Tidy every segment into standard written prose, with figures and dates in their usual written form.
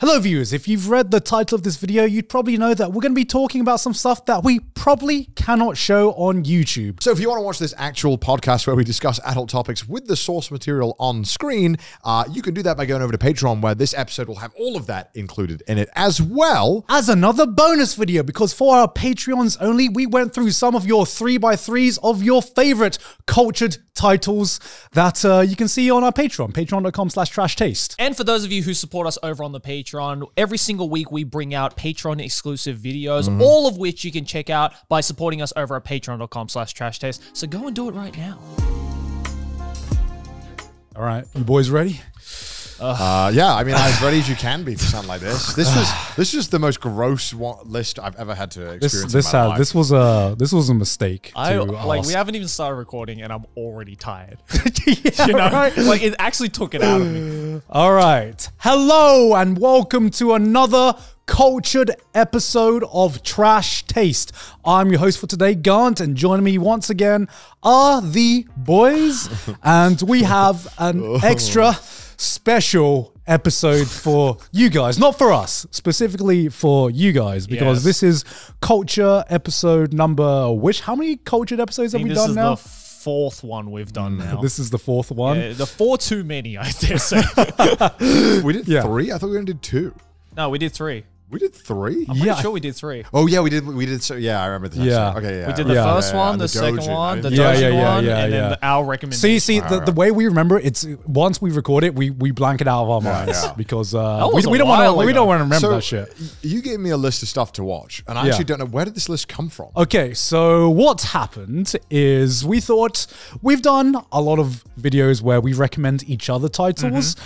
Hello viewers, if you've read the title of this video, you'd probably know that we're going to be talking about some stuff that we probably cannot show on YouTube. So if you want to watch this actual podcast where we discuss adult topics with the source material on screen, you can do that by going over to Patreon, where this episode will have all of that included in it, as well as another bonus video, because for our Patreons only, we went through some of your 3x3s of your favorite cultured titles that you can see on our Patreon, patreon.com/trashtaste. And for those of you who support us over on the Patreon, every single week we bring out Patreon exclusive videos, all of which you can check out by supporting us over at patreon.com/trashtaste. So go and do it right now. All right, you boys ready? Yeah, I mean, as ready as you can be for something like this. This was the most gross list I've ever had to experience. This was a mistake. We haven't even started recording, and I'm already tired. Yeah, you know, right? Like, it actually took it out of me. All right, hello and welcome to another cultured episode of Trash Taste. I'm your host for today, Gant, and joining me once again are the boys, and we have an extra special episode for you guys, not for us, specifically for you guys, because this is culture episode number, how many cultured episodes have we done now? This is the fourth one we've done now. This is the fourth one? Yeah, the four too many, I dare say. We did three? I thought we were going to do two. No, we did three. We did three? I'm pretty sure we did three. Oh, yeah, we did. So, yeah, I remember the episode. Okay, yeah. We did the first one, the second one, the Dojin one, and then our recommendation. See, the way we remember it, it's once we record it, we blank it out of our minds because we don't want to remember that shit. You gave me a list of stuff to watch, and I actually don't know, where did this list come from? Okay, so what's happened is we thought we've done a lot of videos where we recommend each other titles.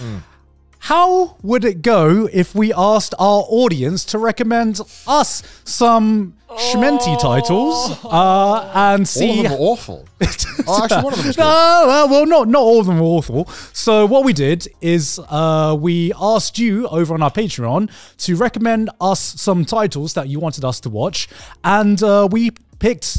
How would it go if we asked our audience to recommend us some shmenty titles and see... All of them were awful. Oh, actually, one of them was good. No, well, not all of them were awful. So what we did is we asked you over on our Patreon to recommend us some titles that you wanted us to watch, and we picked...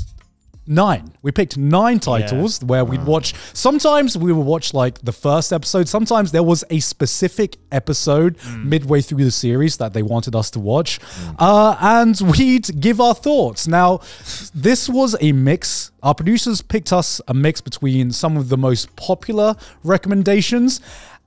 We picked nine titles where we'd watch. Sometimes we would watch like the first episode. Sometimes there was a specific episode midway through the series that they wanted us to watch. And we'd give our thoughts. Now, this was a mix. Our producers picked us a mix between some of the most popular recommendations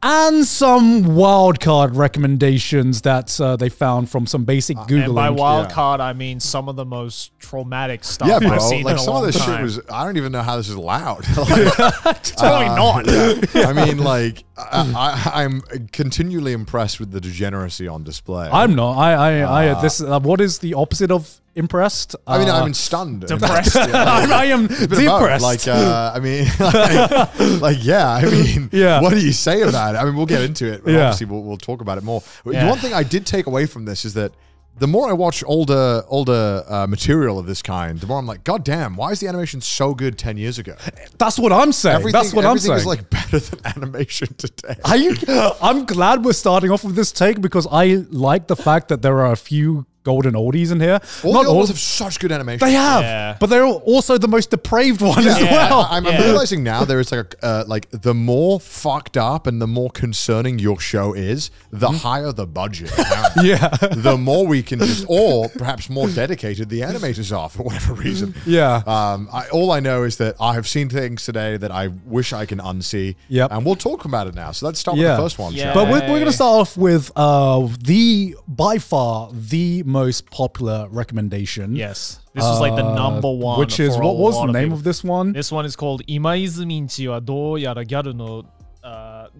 and some wildcard recommendations that they found from some basic Googling. And by wildcard, I mean some of the most traumatic stuff I've seen in a long time. Some of this shit was, I don't even know how this is allowed. It's probably not. I mean, like, I'm continually impressed with the degeneracy on display. I'm not. What is the opposite of impressed? I mean, I'm stunned. Depressed. I am depressed. Like, what do you say about it? I mean, we'll get into it. Obviously, we'll talk about it more. The one thing I did take away from this is that the more I watch older material of this kind, the more I'm like, God damn, why is the animation so good 10 years ago? That's what I'm saying. Everything is like better than animation today. I'm glad we're starting off with this take because I like the fact that there are a few golden oldies in here. Not all have such good animation. They have, but they're also the most depraved one as well. I'm realizing now there is like a, like the more fucked up and the more concerning your show is, the higher the budget. The more we can just, or perhaps more dedicated the animators are for whatever reason. All I know is that I have seen things today that I wish I can unsee. And we'll talk about it now. So let's start with the first one. But we're going to start off with by far the most popular recommendation. Yes. This is like the number one. Which is, what was the name of this one? This one is called Imaizumin-chi wa Douyara Gal no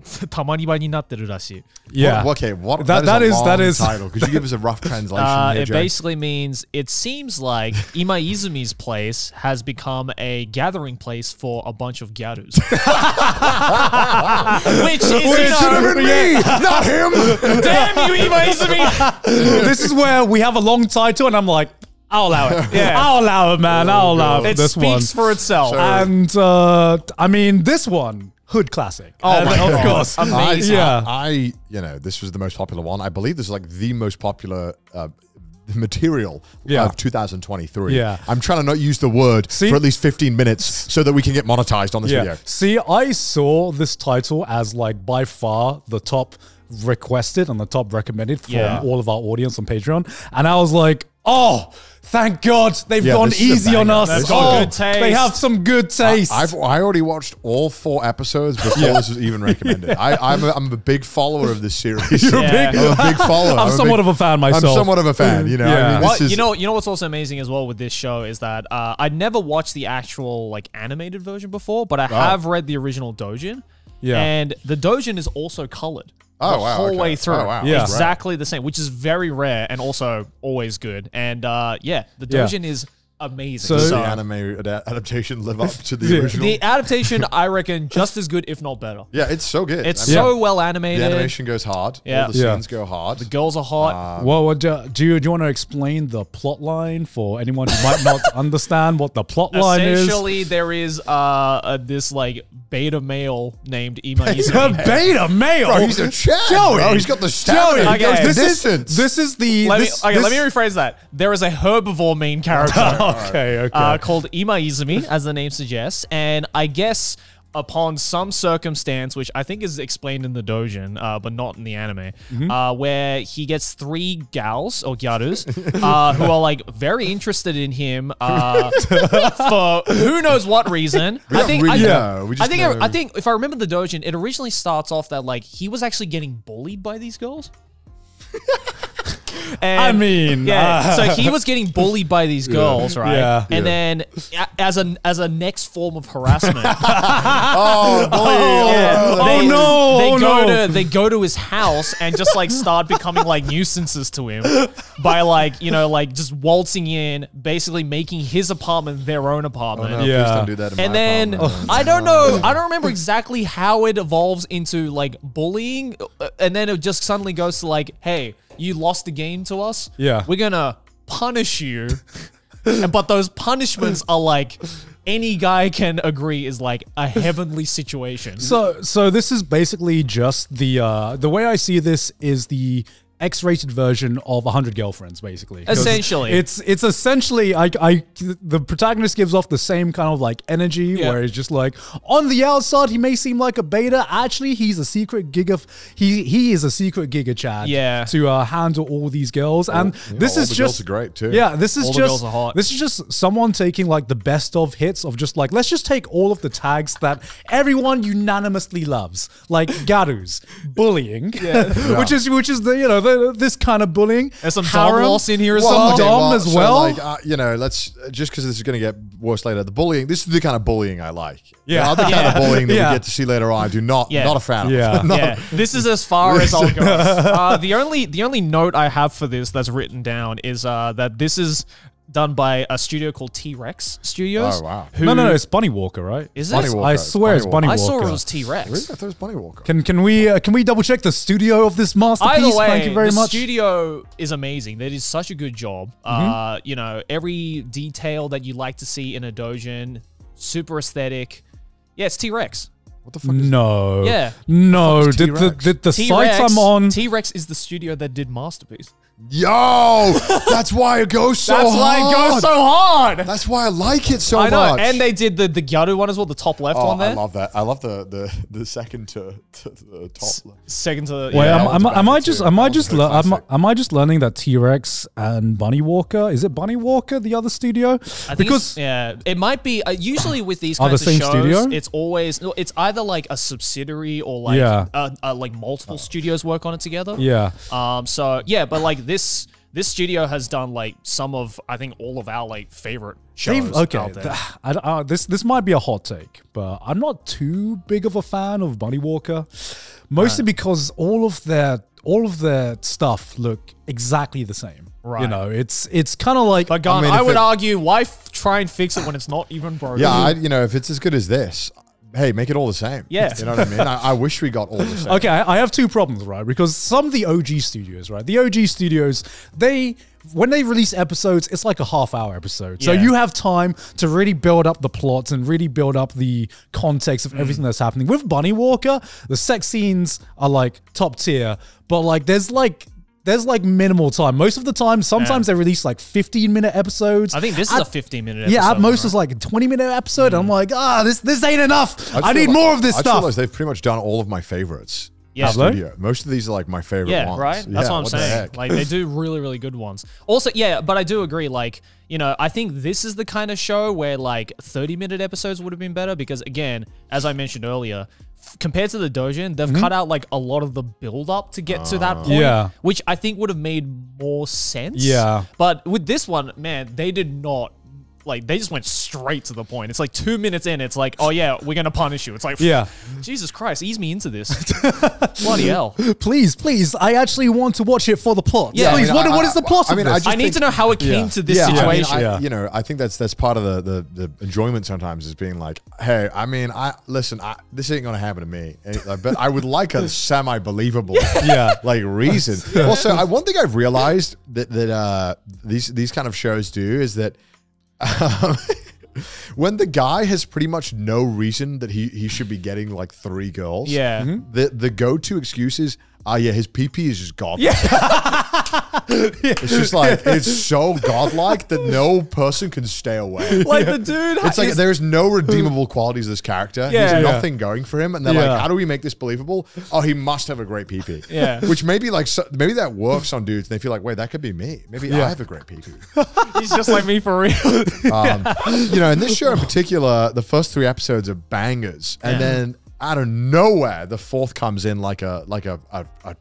Tamariba ni Natteru Rashii. Yeah. That is a long title. Could you give us a rough translation? It basically means, it seems like Imaizumi's place has become a gathering place for a bunch of gyarus. Which is, should have been me, not him. Damn you, Imaizumi. This is where we have a long title and I'm like, I'll allow it. I'll allow it, man. I'll allow it. It speaks for itself. So, and I mean, this one, hood classic. Oh my God. Of course. Amazing. You know, this was the most popular one. I believe this is like the most popular material of 2023. I'm trying to not use the word for at least 15 minutes so that we can get monetized on this video. See, I saw this title as like by far the top requested on the top recommended from all of our audience on Patreon. And I was like, oh, thank God they've gone easy on us. They've got good taste. They have some good taste. I already watched all 4 episodes before this was even recommended. I'm a big follower of this series. I'm a big follower. I'm somewhat of a fan myself. I'm somewhat of a fan. You know, I mean, you know what's also amazing as well with this show is that I never watched the actual like animated version before, but I have read the original doujin. Yeah, and the doujin is also colored. Oh, wow. The whole way through. Oh, wow. Yeah. Exactly the same, which is very rare and also always good. And yeah, the doujin is amazing. So, the anime adaptation live up to the original? The adaptation, I reckon, just as good, if not better. Yeah, it's so good. It's so well animated. The animation goes hard. Yeah. All the scenes go hard. The girls are hot. Well, do you want to explain the plot line for anyone who might not understand what the plot line is? Essentially, there is this like beta male named Imaizumin. Beta male? Bro, he's a champ. Oh, he's got the stamina. Okay. He goes the distance. This is the... Let me rephrase that. There is a herbivore main character. Okay. Called Imaizumi, as the name suggests, and I guess upon some circumstance, which I think is explained in the doujin, but not in the anime, where he gets 3 gals or gyarus who are like very interested in him for who knows what reason. I think if I remember the doujin, it originally starts off that like he was actually getting bullied by these girls. And, so he was getting bullied by these girls, right? Yeah, and then as a next form of harassment, they go to his house and just like start becoming like nuisances to him by like, you know, like just waltzing in, basically making his apartment their own apartment. Oh, no, please don't do that in my apartment. I don't know, I don't remember exactly how it evolves into like bullying, and then it just suddenly goes to like, hey, you lost the game to us. Yeah. We're going to punish you. But those punishments are like, any guy can agree is like a heavenly situation. So this is basically just the way I see this is the X-rated version of 100 Girlfriends, basically. Essentially. It's essentially, the protagonist gives off the same kind of like energy where it's just like, on the outside, he may seem like a beta. Actually, he's a secret giga, he is a secret giga Chad to handle all these girls. And this is just, girls are great too. Yeah, this is all the girls are hot. This is just someone taking like the best of hits of just like, let's just take all of the tags that everyone unanimously loves. Like gyarus, bullying, which is the, you know, this kind of bullying. There's some dom loss in here as well. Dom as well. So like, you know, let's just because this is going to get worse later. The bullying. This is the kind of bullying I like. Yeah, the other kind of bullying that we get to see later on. I do not. Yeah. Not a fan. Yeah. Of. This is as far as I'll go. The only note I have for this that's written down is that this is done by a studio called T-Rex Studios. Oh, wow. No, it's Bunny Walker, right? Is it? I swear it's Bunny Walker. I saw it was T-Rex. Really? I thought it was Bunny Walker. Can we double check the studio of this masterpiece? Either way, thank you very much. The studio is amazing. They did such a good job. You know, every detail that you like to see in a doujin, super aesthetic. Yeah, it's T-Rex. What the fuck is that? Yeah. No, the sites I'm on. T-Rex is the studio that did Masterpiece. Yo, that's why it goes so hard. That's why it goes so hard. That's why I like it so much. And they did the Gyaru one as well, the top left one there. I love that. I love the second to the top left. Second to the... Wait, am I just learning that T-Rex and Bunny Walker, is it Bunny Walker, the other studio? It might be, usually with these kinds of shows, it's always, it's either like a subsidiary or like, like multiple studios work on it together. Yeah. So yeah, but like, this studio has done like some of, I think, all of our like favorite shows. Out there. This might be a hot take, but I'm not too big of a fan of Bunny Walker, mostly because all of their stuff look exactly the same. Right. You know, it's kind of like... But I would argue, why try and fix it when it's not even broken? Yeah, you know, if it's as good as this, hey, make it all the same. Yeah. You know what I mean? I wish we got all the same. Okay, I have 2 problems, right? Because some of the OG studios, right? The OG studios, when they release episodes, it's like a half-hour episode. Yeah. So you have time to really build up the plots and really build up the context of everything that's happening. With Bunny Walker, the sex scenes are like top tier, but like there's like minimal time. Most of the time, sometimes they release like 15-minute episodes. I think this is a 15-minute episode. Yeah, at most it's like a 20-minute episode. I'm like, this ain't enough. I need more of this stuff. I feel like they've pretty much done all of my favorites. Yeah. Studio. Most of these are like my favorite ones. Right? Yeah, that's what I'm saying. Like they do really, really good ones. Also, yeah, but I do agree, like, you know, I think this is the kind of show where like 30-minute episodes would have been better because again, as I mentioned earlier, compared to the doujin, they've cut out like a lot of the build up to get to that point, which I think would have made more sense. Yeah. But with this one, man, they did not. Like, they just went straight to the point. It's like 2 minutes in, it's like, oh yeah, we're going to punish you. It's like, yeah. Jesus Christ, ease me into this. Bloody hell. Please, please, I actually want to watch it for the plot. Yeah. Please, I mean, what is the plot of this? I need to know how it came to this situation. I mean, you know, I think that's part of the enjoyment sometimes is being like, hey, I mean, listen, this ain't going to happen to me. But I would like a semi-believable like reason. Yeah. Also, one thing I've realized that these kind of shows do is that when the guy has pretty much no reason that he should be getting like 3 girls, the go-to excuse is, oh yeah, his pee-pee is just godlike. It's just like, it's so godlike that no person can stay away. Like the dude, it's like there's no redeemable qualities of this character. He has nothing going for him, and they're like, how do we make this believable? Oh, he must have a great pee-pee. Yeah, which maybe like maybe that works on dudes, and they feel like, wait, that could be me. Maybe I have a great pee-pee. He's just like me for real. You know, in this show in particular, the first 3 episodes are bangers, and then out of nowhere, the 4th comes in like a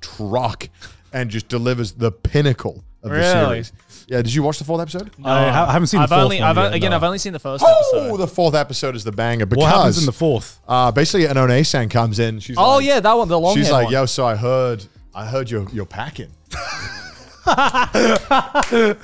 truck and just delivers the pinnacle of the series. Yeah, did you watch the 4th episode? No, I haven't seen the 4th one yet, I've only seen the 1st episode. Oh, the 4th episode is the banger because... What happens in the 4th? Basically, an Onei-san comes in. She's like, yeah, that one, the long one. She's like, yo, so I heard you're packing. Let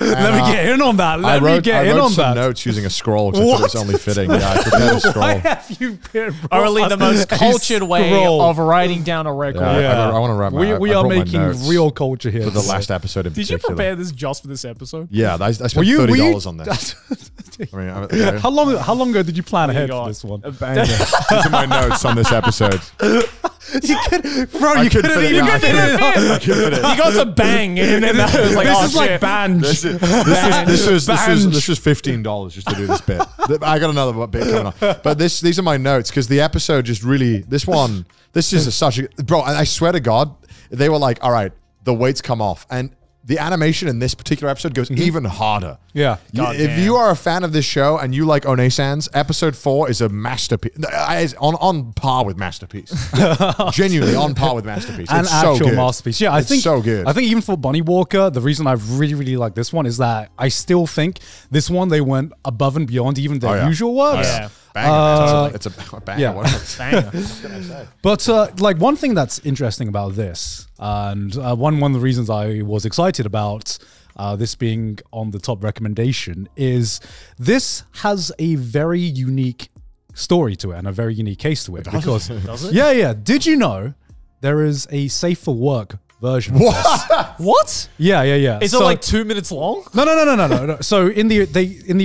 me get in on that. I wrote some notes using a scroll because I thought it was only fitting. Yeah, I prepared a scroll. Why have you been really the most cultured way of writing down a record? Yeah, yeah. I want to write my We are making real culture here. For the last episode in particular. Did you prepare this just for this episode? Yeah, I spent $30 on that. I mean, how long ago did you plan ahead for this one? These are my notes on this episode. You couldn't even fit it. You got to bang and then that was like, this is like Banj. This was $15 just to do this bit. I got another bit coming on. But these are my notes because the episode just really, this is bro, I swear to God, they were like, all right, the weight's come off. And the animation in this particular episode goes even harder. Yeah. If you are a fan of this show and you like Onei-sans, episode 4 is a masterpiece. It's on par with Masterpiece. Genuinely on par with Masterpiece. An actual masterpiece. Yeah, I think so good. I think even for Bunny Walker, the reason I really, really like this one is that I still think this one, they went above and beyond even their usual works. Oh, yeah. Banger. It's a banger. Yeah. Banger. But like one thing that's interesting about this, and one of the reasons I was excited about this being on the top recommendation is this has a very unique story to it and a very unique case to it. Does it? Yeah, yeah. Did you know there is a safe for work version? What? What? Yeah, yeah, yeah. Is it like 2 minutes long? No. So in the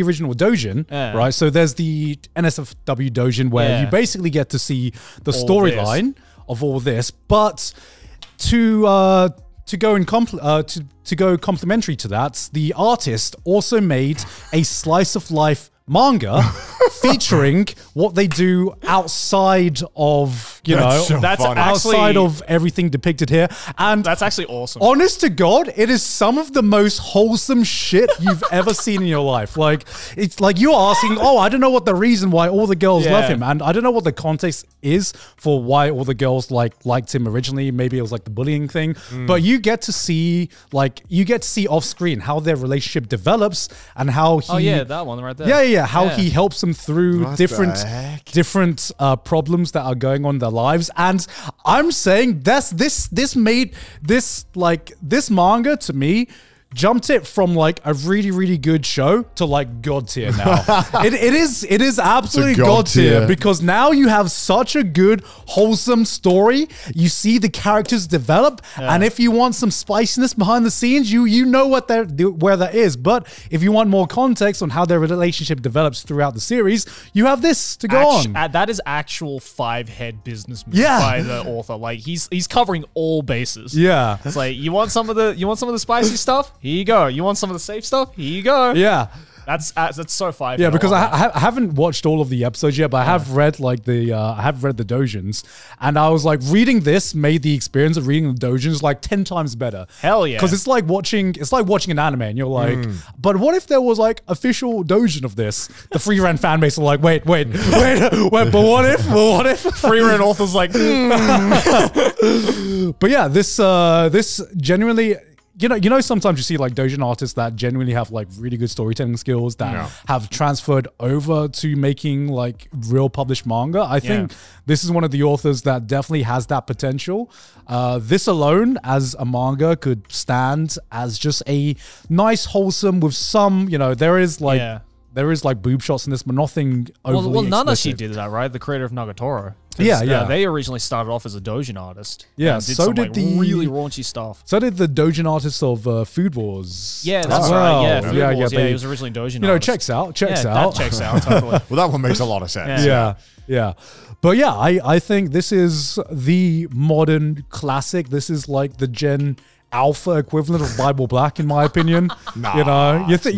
original doujin, right? So there's the NSFW doujin where you basically get to see the storyline of all this, but to go complementary to that, the artist also made a slice of life manga featuring what they do outside of, outside of everything depicted here. And that's actually awesome. Honest to God, it is some of the most wholesome shit you've ever seen in your life. Like, it's like you're asking, oh, I don't know what the reason why all the girls love him. And I don't know what the context is for why all the girls liked him originally. Maybe it was like the bullying thing, but you get to see, off screen how their relationship develops and how he— oh yeah, that one right there. Yeah, yeah. How he helps them through different problems that are going on in their lives, and I'm saying this manga to me jumped it from like a really, really good show to like God tier now. it is absolutely God tier because now you have such a good wholesome story. You see the characters develop, and if you want some spiciness behind the scenes, you know where that is. But if you want more context on how their relationship develops throughout the series, you have this to go on. That is actual 5-head business move by the author. Like he's covering all bases. Yeah, it's like you want some of the spicy stuff. Here you go. You want some of the safe stuff? Here you go. Yeah. That's so fire. Yeah, because I haven't watched all of the episodes yet, but I have read like the I have read the doujins, and I was like, reading this made the experience of reading the doujins like 10 times better. Hell yeah! Because it's like watching an anime, and you're like, but what if there was like official doujin of this? The free ran fan base are like, wait, but what if? Well, what if? Free ran authors like, but yeah, this this genuinely. You know, sometimes you see like doujin artists that genuinely have like really good storytelling skills that have transferred over to making like real published manga. I think this is one of the authors that definitely has that potential. This alone as a manga could stand as just a nice wholesome with some, you know, there is like boob shots in this, but nothing overly explicit. Nanashi did that, right? The creator of Nagatoro. Yeah, yeah. They originally started off as a doujin artist. Yeah, and did so some, did like, the really raunchy stuff. So did the doujin artist of Food Wars. Yeah, that's right. Yeah, Food Wars. Yeah, he was originally doujin. You know, checks out. That checks out totally. Well, that one makes a lot of sense. Yeah. But yeah, I think this is the modern classic. This is like the Gen Alpha equivalent of Bible Black, in my opinion. Nah, you know, you think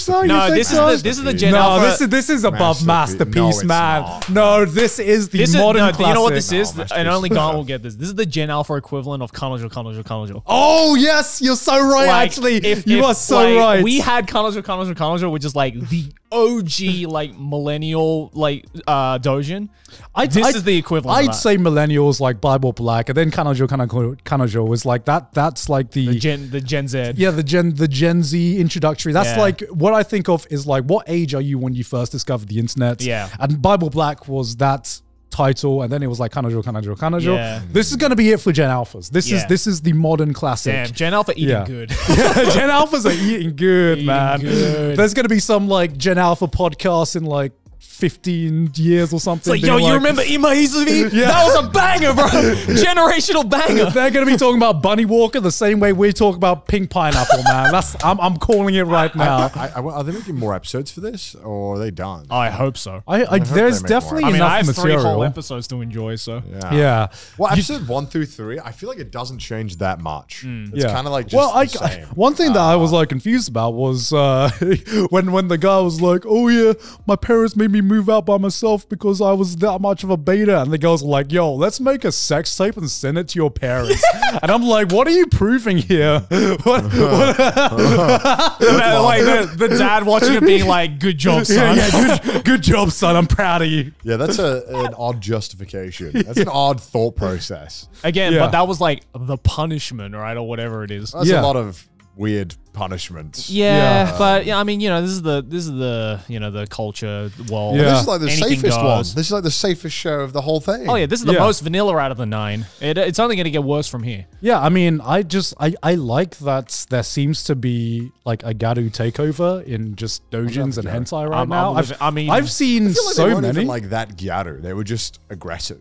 so? No, this is the Gen Alpha. This is above masterpiece, man. No, this is the modern classic. You know what this is? And only God will get this. This is the Gen Alpha equivalent of Kanojo. Oh yes, you're so right. Like, actually, you are so right. We had Kanojo, which is like the OG like millennial like doujin. This is the equivalent. I'd say millennials like Bible Black, and then Kanojo was like that. That's like the Gen Z. Yeah, the Gen Z introductory. That's like what I think of is like, what age are you when you first discovered the internet? Yeah, and Bible Black was that title, and then it was like Kanojo. Yeah. This is going to be it for Gen Alphas. This is the modern classic. Damn, Gen Alpha eating good. Gen Alphas are eating good, man. There's going to be some like Gen Alpha podcast in like 15 years or something. It's like, yo, you remember Imaizumin? That was a banger, bro. Generational banger. They're going to be talking about Bunny Walker the same way we talk about Pink Pineapple, man. I'm calling it right now. Are they making more episodes for this, or are they done? I hope so. There's definitely enough material. I mean, I have 3 whole episodes to enjoy, so. Yeah. Well, episode 1 through 3, I feel like it doesn't change that much. It's kind of like just the same. One thing that I was like confused about was when the guy was like, oh yeah, my parents made me move out by myself because I was that much of a beta, and the girls were like, yo, let's make a sex tape and send it to your parents. And I'm like, what are you proving here? Like the dad watching it being like, good job, son. Good job, son, I'm proud of you. Yeah, that's an odd justification. That's an odd thought process. Again, but that was like the punishment, right, or whatever it is. That's a lot of weird punishments. But yeah, I mean, you know, this is the culture world. This is like the safest one. This is like the safest show of the whole thing. Oh yeah, this is the most vanilla out of the 9. It's only going to get worse from here. Yeah, I mean, I like that there seems to be like a Garu takeover in just doujins and hentai right now. I mean, I've seen like so many. They weren't even like that Garu. They were just aggressive.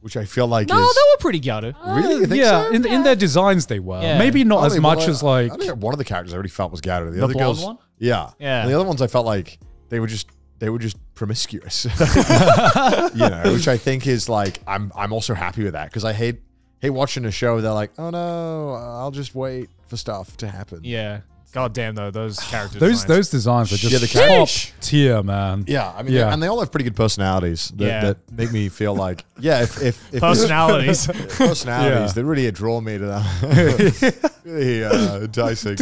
Which I feel like they were pretty gutted. Really? You think so? In their designs they were. Yeah. Maybe not as much as like... I think one of the characters I already felt was gutted. The other girls, one? Yeah. And the other ones I felt like they were just promiscuous. You know, which I think is like, I'm also happy with that, because I hate watching a show where they're like, oh no, I'll just wait for stuff to happen. Yeah. God damn though, those characters. Those designs are just top tier, man. Yeah, I mean, and they all have pretty good personalities that make me feel like, if personalities that really draw me to that. Really enticing.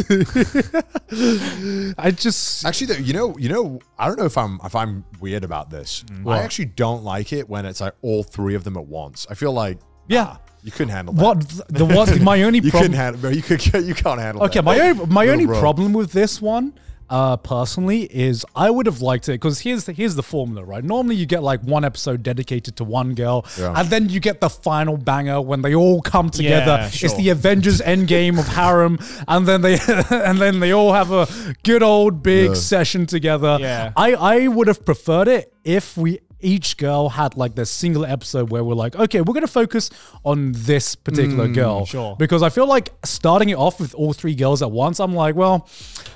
I just actually, though, you know, I don't know if I'm weird about this. What? I actually don't like it when it's like all 3 of them at once. I feel like you couldn't handle that. My only problem. You can't handle. Okay, that. my only problem with this one, personally, is I would have liked it, because here's the formula, right? Normally you get like one episode dedicated to one girl, and then you get the final banger when they all come together. Yeah, sure. It's the Avengers Endgame of harem, and then they all have a good old big session together. Yeah. I would have preferred it if each girl had like this single episode where we're like, okay, we're going to focus on this particular girl. Sure. Because I feel like starting it off with all 3 girls at once, I'm like, well,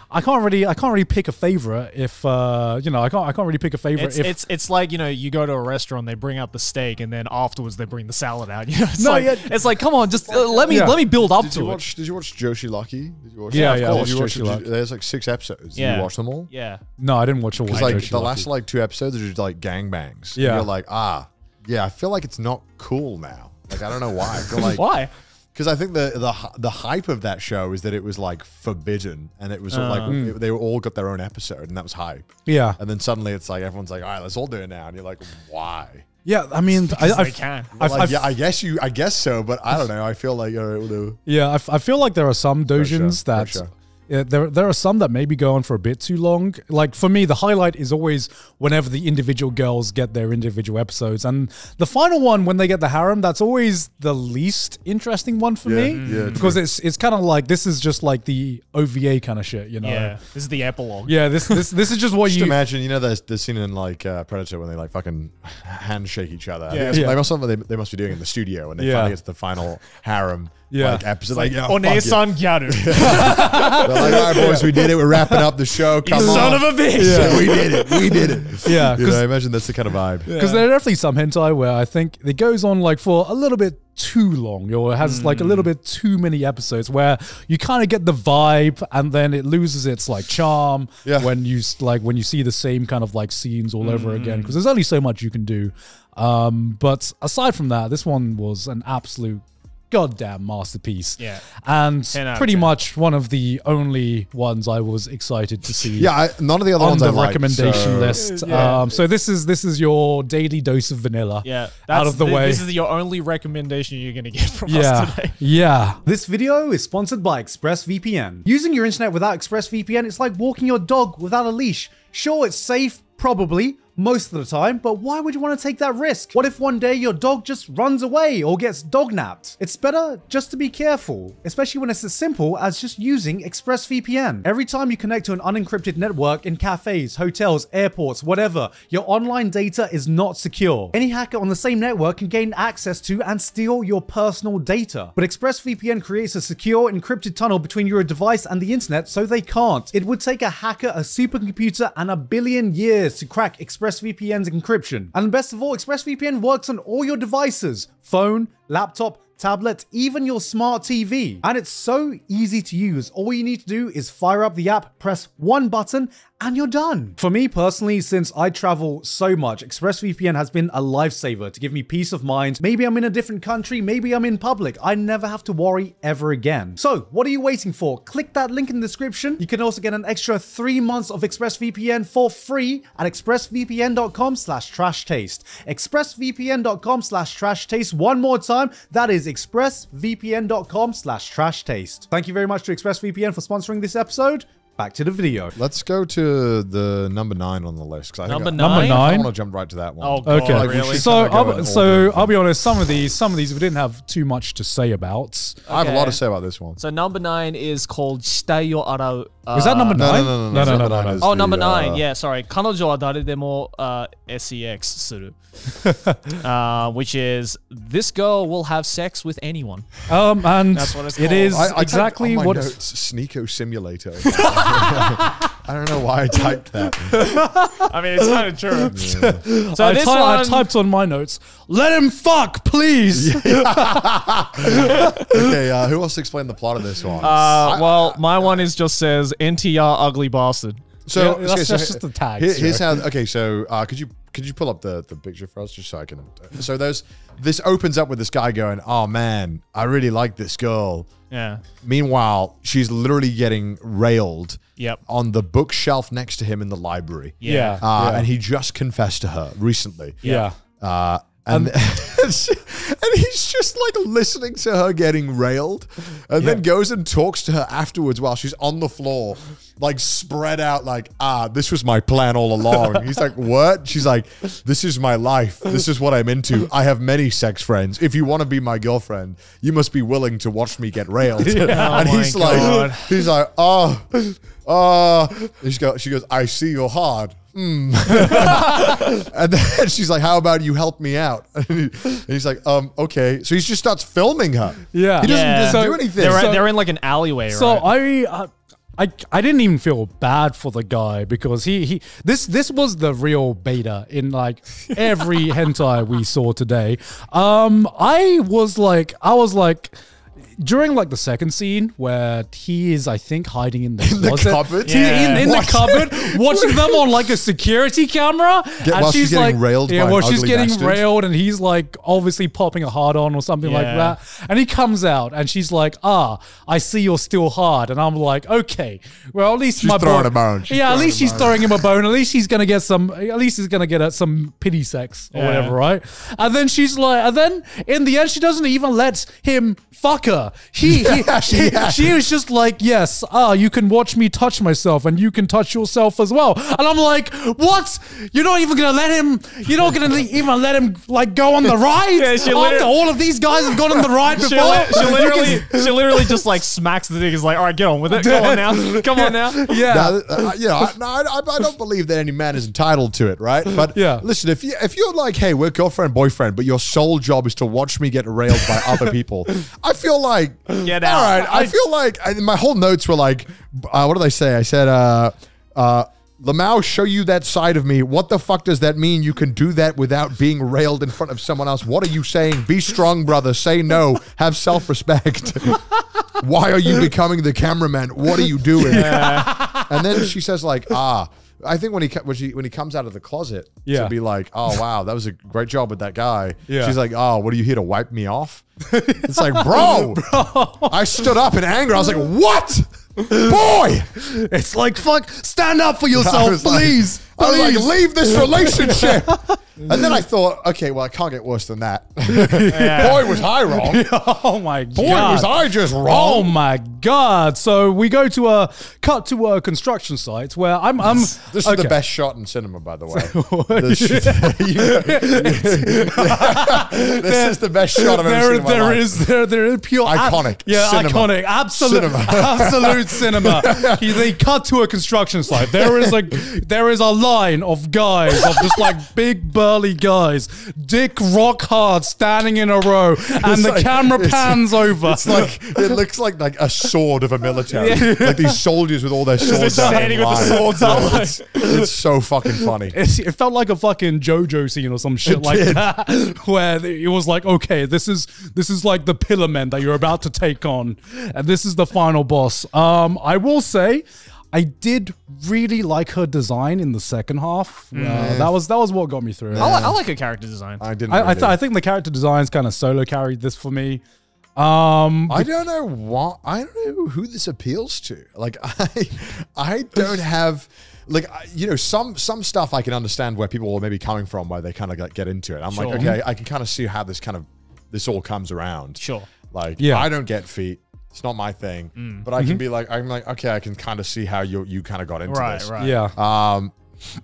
I can't really pick a favorite if you know, I can't really pick a favorite. It's like, you know, you go to a restaurant, they bring out the steak, and then afterwards they bring the salad out. You know, it's it's like, come on, just let me build up to it. Did you watch Joshi Lucky? Yeah, of course. There's like 6 episodes. Yeah. Did you watch them all? Yeah. No, I didn't watch all. Because like the last like 2 episodes are just like gangbangs. Yeah. You're like, ah, yeah, I feel like it's not cool now. Like, I don't know why. I feel like why? Because I think the hype of that show is that it was like forbidden, and it was sort of like they all got their own episode, and that was hype. Yeah, and then suddenly it's like everyone's like, all right, let's all do it now, and you're like, why? Yeah, I mean, I guess so, but I don't know. I feel like I feel like there are some doujins that. Yeah, there are some that maybe go on for a bit too long. Like for me, the highlight is always whenever the individual girls get their individual episodes, and the final one when they get the harem. That's always the least interesting one for me, because it's kind of like, this is just like the OVA kind of shit, you know. Yeah, this is the epilogue. Yeah, this is just what just you imagine. You know, the scene in like Predator when they like fucking handshake each other. Yeah, yeah. They must be doing it in the studio, and they finally get to the final harem. Yeah, like episode, like, oh, Onesan Gyaru. They're like, all right, boys, we did it. We're wrapping up the show. Come on, son of a bitch. Yeah, we did it. We did it. Yeah, you know, I imagine that's the kind of vibe. Because there are definitely some hentai where I think it goes on like for a little bit too long, or it has like a little bit too many episodes, where you kind of get the vibe and then it loses its like charm when you see the same kind of like scenes all over again, because there's only so much you can do. But aside from that, this one was an absolute goddamn masterpiece. Yeah. And pretty much one of the only ones I was excited to see. Yeah, none of the other ones on the recommendation list. Yeah. So this is your daily dose of vanilla. Yeah. Out of the way. This is your only recommendation you're going to get from us today. Yeah. This video is sponsored by ExpressVPN. Using your internet without ExpressVPN, it's like walking your dog without a leash. Sure, it's safe, probably, most of the time, but why would you want to take that risk? What if one day your dog just runs away or gets dognapped? It's better just to be careful, especially when it's as simple as just using ExpressVPN. Every time you connect to an unencrypted network in cafes, hotels, airports, whatever, your online data is not secure. Any hacker on the same network can gain access to and steal your personal data. But ExpressVPN creates a secure, encrypted tunnel between your device and the internet, so they can't. It would take a hacker, a supercomputer, and $1 billion years to crack ExpressVPN's encryption. And best of all, ExpressVPN works on all your devices: phone, laptop, tablet, even your smart TV. And it's so easy to use. All you need to do is fire up the app, press one button, and you're done. For me personally, since I travel so much, ExpressVPN has been a lifesaver to give me peace of mind. Maybe I'm in a different country, maybe I'm in public. I never have to worry ever again. So what are you waiting for? Click that link in the description. You can also get an extra 3 months of ExpressVPN for free at expressvpn.com/trashtaste. expressvpn.com/trashtaste. One more time, that is expressvpn.com/trashtaste. Thank you very much to ExpressVPN for sponsoring this episode. Back to the video. Let's go to the number 9 on the list. Number nine. I want to jump right to that one. Oh, God, okay. Like, really? So I'll be honest. Some of these we didn't have too much to say about. Okay. I have a lot to say about this one. So number 9 is called Shitai yo Arau. Is that number 9? No. Oh, number 9. Yeah, sorry. Kanojo wa Dare to demo Sex Suru, which is this girl will have sex with anyone. And that's what it's called. It is exactly what it's Sneeko Simulator. I don't know why I typed that. I mean, it's kind of true. Yeah. So I typed on my notes, let him fuck, please. Okay, who wants to explain the plot of this one? Well, my one is just says NTR ugly bastard. So yeah, that's just the tag. Here's how. Okay, so could you pull up the picture for us, just so I can. So this opens up with this guy going, "Oh man, I really like this girl." Yeah. Meanwhile, she's literally getting railed. Yep. On the bookshelf next to him in the library. Yeah. And he just confessed to her recently. Yeah. And he's just like listening to her getting railed, and then goes and talks to her afterwards while she's on the floor, like spread out, like, ah, this was my plan all along. He's like, what? She's like, this is my life. This is what I'm into. I have many sex friends. If you want to be my girlfriend, you must be willing to watch me get railed. Yeah. And he's like, oh, she goes, I see you're hard. And then she's like, how about you help me out? And he's like, okay. So he just starts filming her. Yeah. He doesn't do anything. They're in like an alleyway, right? So I I didn't even feel bad for the guy because this was the real beta in like every hentai we saw today. I was like during like the second scene where he is, I think, hiding in the closet, cupboard, yeah. in the cupboard, watching them on like a security camera, and she's like, railed yeah, well, she's getting bastard. Railed, and he's like obviously popping a hard on or something yeah. like that, and he comes out, and she's like, ah, I see you're still hard, and I'm like, okay, well at least she's my throwing bone, a bone. She's yeah, at least she's throwing him a bone, at least he's gonna get some, at least he's gonna get some pity sex or yeah. whatever, right? And then she's like, and then in the end, she doesn't even let him fuck her. She was just like, yes, you can watch me touch myself and you can touch yourself as well. And I'm like, what? You're not even going to let him, you're not going to even let him like go on the ride? Yeah, after all of these guys have gone on the ride before? She literally just like smacks the dick. Is like, all right, get on with it. Come on now. Come on now. Yeah. I don't believe that any man is entitled to it, right? But yeah. listen, if you're like, hey, we're girlfriend, boyfriend, but your sole job is to watch me get railed by other people, I feel like, get out. All right, I feel like my whole notes were like, what did I say? I said, Lamau, show you that side of me. What the fuck does that mean? You can do that without being railed in front of someone else. What are you saying? Be strong, brother. Say no. Have self-respect. Why are you becoming the cameraman? What are you doing? Yeah. And then she says like, I think when he comes out of the closet yeah. to be like, oh, wow, that was a great job with that guy. Yeah. She's like, oh, what are you here to wipe me off? It's like, bro, I stood up in anger. I was like, what? Boy, it's like, fuck, stand up for yourself, please. I was like, leave this relationship. And then I thought, okay, well, I can't get worse than that. Yeah. Boy, was I wrong. Oh, my God. Boy, was I just wrong. Oh, my God. So we go to a cut to a construction site where I'm this is the best shot in cinema, by the way. This is the best shot I've ever seen in my life. There is pure iconic. Yeah, cinema. Iconic. Absolute cinema. Absolute cinema. They cut to a construction site. There is a line of guys, of just like big burly guys, dick rock hard, standing in a row, and the camera pans over. It's like, it looks like a sword of a military. Yeah. Like these soldiers with all their swords standing with the swords out. It's so fucking funny. It felt like a fucking JoJo scene or some shit like that, where it was like, okay, this is like the pillar men that you're about to take on, and this is the final boss. I will say, I did really like her design in the second half. Mm. That was what got me through. Yeah. I like her character design. I think the character designs kind of solo carried this for me. I don't know who this appeals to. Like I don't have. Like, you know, some stuff I can understand where people are maybe coming from, where they kind of like get into it. I'm sure. Like, okay, I can kind of see how this all comes around. Sure. Like, yeah. I don't get feet. It's not my thing. Mm. But I can be like, I'm like, okay, I can kind of see how you kind of got into this. Right, right. Yeah.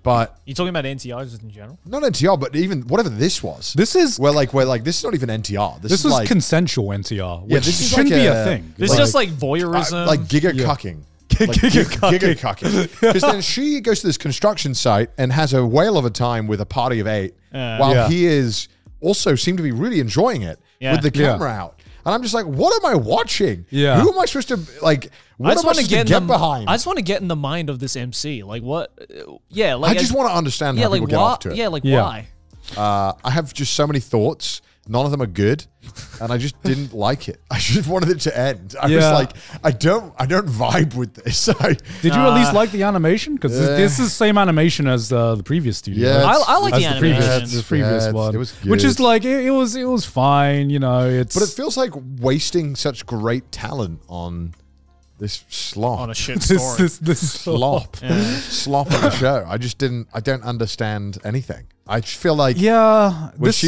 But you're talking about NTR just in general? Not NTR, but even whatever this was. This is where this is not even NTR. This is like consensual NTR, which this shouldn't be a thing. This is just like voyeurism. Like giga cucking. Like giga cucking. Because then she goes to this construction site and has a whale of a time with a party of 8 while he is also seemed to be really enjoying it with the camera out. And I'm just like, what am I watching? Yeah. Who am I supposed to, like, what am I supposed to get behind? I just want to get in the mind of this MC. Like, what? Yeah. Like, I just want to understand how people get off to it. Yeah, like, why? I have just so many thoughts. None of them are good. And I just didn't like it. I just wanted it to end. I was like, I don't vibe with this. Did you at least like the animation? Because this is the same animation as the previous studio. Yeah, I like the animation. The previous one, it was good. Which is like it was fine. You know, but it feels like wasting such great talent on this slop. On a shit story. This slop. Slop on the show. I don't understand anything. I just feel like she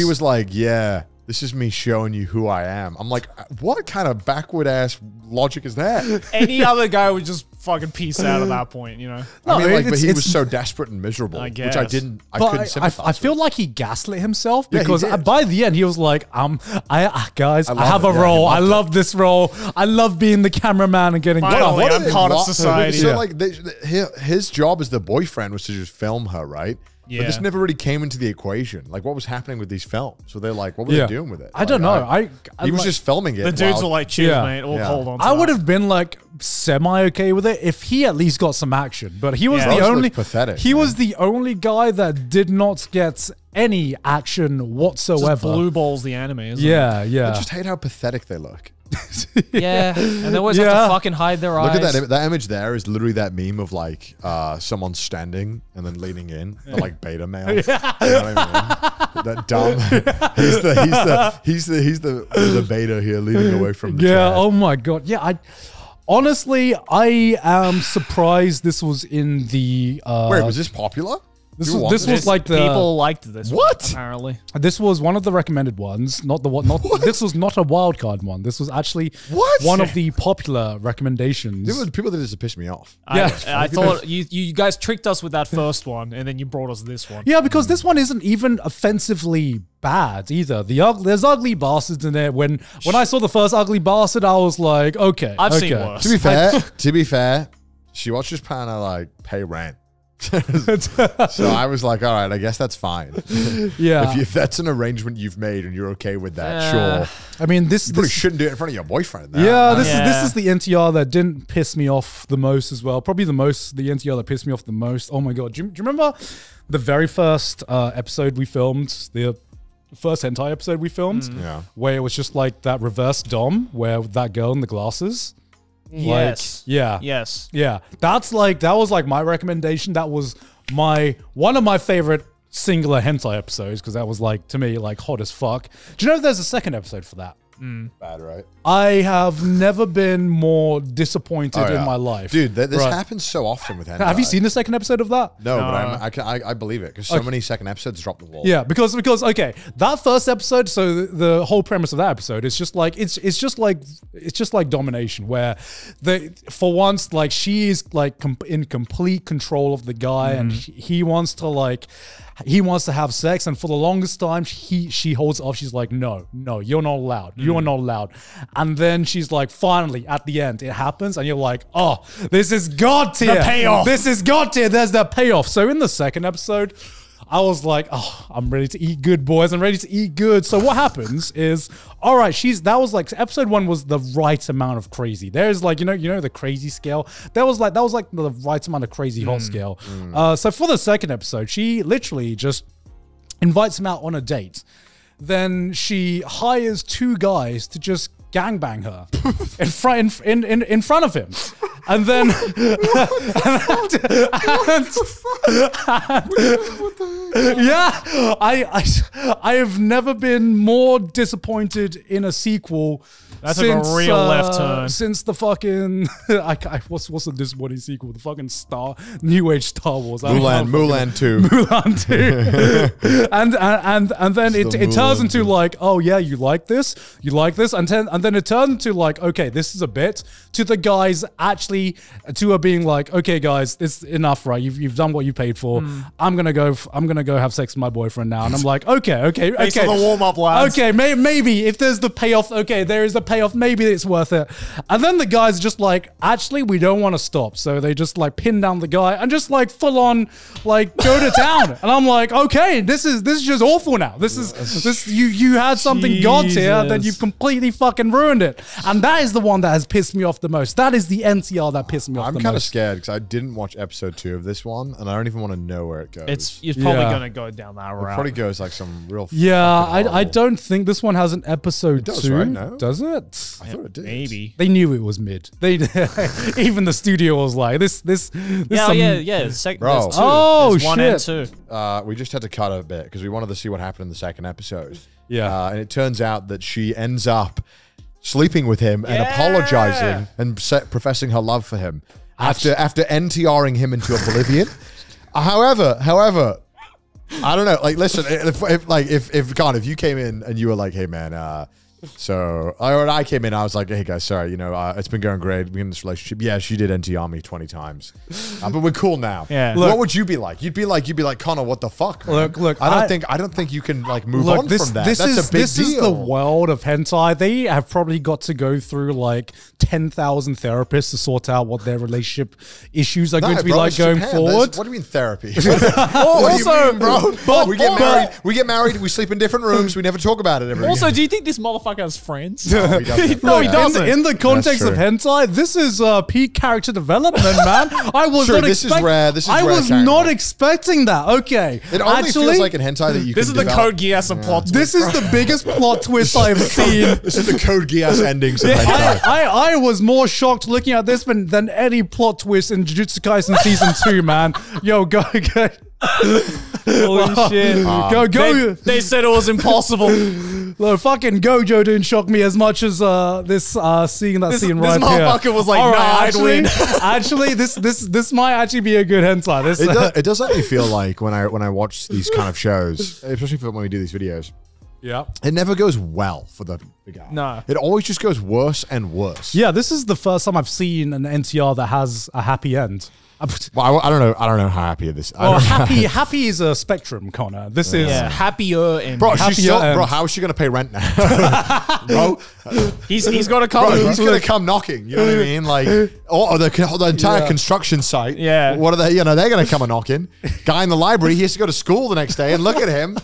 was like, yeah, this is me showing you who I am. I'm like, what kind of backward ass logic is that? Any other guy would just fucking peace out at that point, you know? No, I mean, like, but he was so desperate and miserable, I guess. Which I couldn't sympathize with. I feel like he gaslit himself because by the end he was like, guys, I have a role. I love this role. I love being the cameraman and getting. I'm part of society. So like his job as the boyfriend was to just film her, right? Yeah. But this never really came into the equation. Like, what was happening with these films? Were they like, what were they doing with it? I don't know. He was just filming it. The dudes were like, cheers, mate. We'll hold on to that. Would have been like semi-okay with it if he at least got some action. But he was the only... pathetic. He was the only guy that did not get any action whatsoever. Just blue balls the anime, isn't it? Yeah, yeah. I just hate how pathetic they look. And they always have to fucking hide their eyes. Look at that. That image there is literally that meme of like someone standing and then leaning in, like beta male. You know what I mean? That dumb. He's the beta here leaning away from. The chair. Oh my god. Yeah. Honestly, I am surprised this was in the. Wait, was this popular? This was like the people liked this. What? Apparently, this was one of the recommended ones. This was not a wild card one. This was actually one of the popular recommendations. There were people that just pissed me off. I thought you guys tricked us with that first one, and then you brought us this one. Yeah, because this one isn't even offensively bad either. There's ugly bastards in there. When I saw the first ugly bastard, I was like, okay, I've seen worse. To be fair, she watched this pan. I like pay rent. So I was like, all right, I guess that's fine. Yeah. If that's an arrangement you've made and you're okay with that, sure. I mean, you probably shouldn't do it in front of your boyfriend. Though. Yeah, this is the NTR that didn't piss me off the most as well. Probably the NTR that pissed me off the most. Oh my God. Do you remember the very first episode we filmed? The first hentai episode we filmed? Yeah. Where it was just like that reverse dom where that girl in the glasses. Yes. That's like, that was like my recommendation. That was one of my favorite singular hentai episodes because that was like, to me, like hot as fuck. Do you know there's a second episode for that? Bad, right? I have never been more disappointed in my life. Dude, this happens so often with hentai. Have you seen the second episode of that? No, but I believe it because so many second episodes drop the wall. Yeah, because okay, that first episode, so the whole premise of that episode is just like, it's just like domination where for once, like she is like in complete control of the guy and he wants to have sex, and for the longest time, she holds off. She's like, no, you're not allowed. You are not allowed. And then she's like, finally, at the end, it happens, and you're like, oh, this is God tier. The payoff. This is God tier. There's the payoff. So in the second episode, I was like, oh, I'm ready to eat good, boys. I'm ready to eat good. So what happens is, all right, that was like, episode one was the right amount of crazy. There's like, you know, the crazy scale. That was like the right amount of crazy hot scale. So for the second episode, she literally just invites him out on a date. Then she hires two guys to just gangbang her in front of him. And then, I have never been more disappointed in a sequel. That's since, a real left turn. Since the fucking, what's the disappointing sequel? The fucking New Age Star Wars. Mulan 2. and then it turns into like, oh yeah, you like this, and then it turns into like, okay, this is a bit to the guys actually. Two are being like, okay, guys, it's enough, right? You've done what you paid for. I'm gonna go have sex with my boyfriend now, and I'm like, okay. Thanks for the warm up, lads. Okay, maybe if there's the payoff, okay, there is the payoff. Maybe it's worth it. And then the guys just like, actually, we don't want to stop, so they just like pin down the guy and just like full on like go to town. And I'm like, okay, this is just awful now. You had something God tier, then you've completely fucking ruined it. And that is the one that has pissed me off the most. That is the NTR that pissed me off. I'm kind of scared because I didn't watch episode 2 of this one, and I don't even want to know where it goes. It's probably gonna go down that route. It probably goes like some real. Yeah, I don't think this one has an episode 2. Right? No? Does it? I thought it did. Maybe they knew it was mid. They even the studio was like this. Yeah. Bro, oh shit. 1 and 2. We just had to cut it a bit because we wanted to see what happened in the second episode. Yeah, and it turns out that she ends up sleeping with him and apologizing and professing her love for him after NTRing him into oblivion. However, I don't know. Like, listen, if you came in and you were like, hey man, So when I came in, I was like, hey guys, sorry, you know, it's been going great. We're in this relationship. Yeah, she did NT on me 20 times. But we're cool now. Yeah. Look, what would you be like? You'd be like, Connor, what the fuck? Man? Look, I don't think you can like move on from that. That's a big deal. This is the world of hentai. They have probably got to go through like 10,000 therapists to sort out what their relationship issues are going to be like going forward. What do you mean therapy? We get married, we sleep in different rooms, we never talk about it ever again. Do you think this motherfucker has friends? No, he doesn't. In the context of hentai, this is peak character development, man. I was not expecting that. Okay. It only feels like in hentai that you can develop. This is the Code Geass plot twist. This is the biggest plot twist I've seen. This is the Code Geass endings of hentai. I was more shocked looking at this than any plot twist in Jujutsu Kaisen Season 2, man. Yo, go. Holy shit. Go. They said it was impossible. Look, fucking Gojo didn't shock me as much as seeing that scene right here. This motherfucker was like, nah, I'd win. Actually, this might actually be a good hentai. It does actually feel like when I watch these kind of shows, especially when we do these videos, it never goes well for the guy. No. It always just goes worse and worse. Yeah, this is the first time I've seen an NTR that has a happy end. Well, I don't know how happy this. Well, happy is a spectrum, Connor. This is happier and bro. Bro, how is she gonna pay rent now? Bro, he's gonna come. Bro, he's gonna come knocking. You know what I mean? Like, or the entire construction site. Yeah. What are they? You know, they're gonna come a knocking. Guy in the library. He has to go to school the next day and look at him.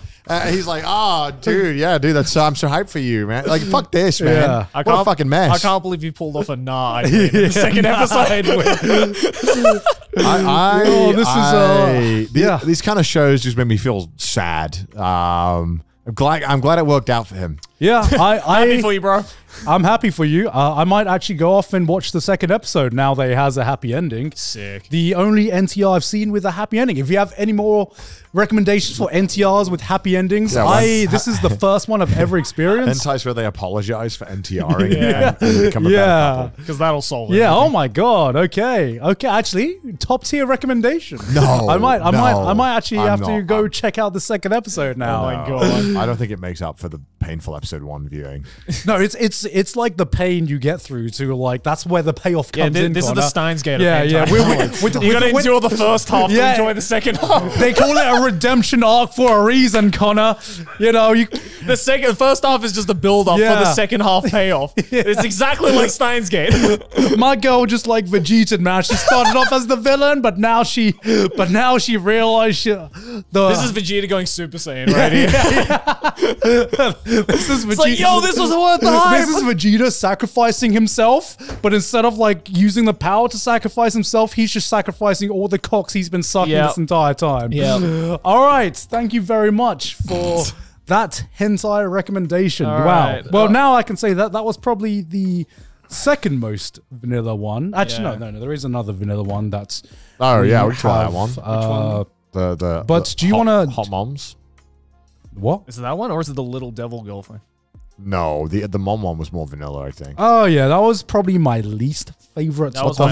He's like, oh, dude, that's I'm so hyped for you, man. Like, fuck this, man. Yeah. What a fucking mess. I can't believe you pulled off a nine in the second episode. These kind of shows just made me feel sad. I'm glad it worked out for him. Yeah, I'm happy for you, bro. I'm happy for you. I might actually go off and watch the second episode now that it has a happy ending. Sick. The only NTR I've seen with a happy ending. If you have any more recommendations for NTRs with happy endings, this is the first one I've ever experienced. Entice where they apologize for NTRing. and become a bad couple. Because that'll solve it. Yeah. Oh my god. Okay. Okay. Actually, top tier recommendation. No. I might actually have to go check out the second episode now. Oh my god. I don't think it makes up for the painful episode one viewing. No, it's like the pain you get through to like that's where the payoff comes in. This is the Steins Gate. You gotta endure the first half to enjoy the second half. They call it a redemption arc for a reason, Connor. You know, the first half is just a build up for the second half payoff. It's exactly like Steins Gate. My girl just like Vegeta, man. She started off as the villain, but now she realized this is Vegeta going Super Saiyan right here. This is Vegeta. It's like, yo, this was worth the hype. This is Vegeta sacrificing himself, but instead of like using the power to sacrifice himself, he's just sacrificing all the cocks he's been sucking this entire time. Yeah. All right. Thank you very much for that hentai recommendation. All right. Well, now I can say that was probably the second most vanilla one. Actually, no. There is another vanilla one that's. Oh yeah, we try that one. Which one? Do you want hot moms? What? Is it that one or is it the Little Devil Girlfriend? No, the mom one was more vanilla, I think. Oh yeah, that was probably my least favorite. What the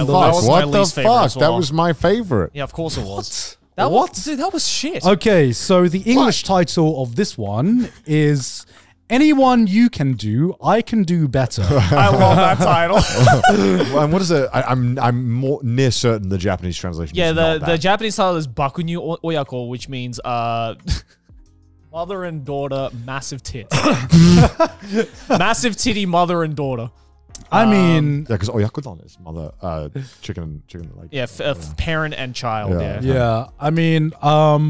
fuck? That was my favorite. Yeah, of course it was. That was shit. Okay, so the English title of this one is Anyone You Can Do, I Can Do Better. I love that title. And what is it? I'm more near certain the Japanese translation. Yeah, the Japanese title is Bakunyu Oyako, which means mother and daughter, massive tits. Massive titty, mother and daughter. I mean... Yeah, because Oyakodon is mother, chicken like... Yeah, parent and child, yeah. I mean,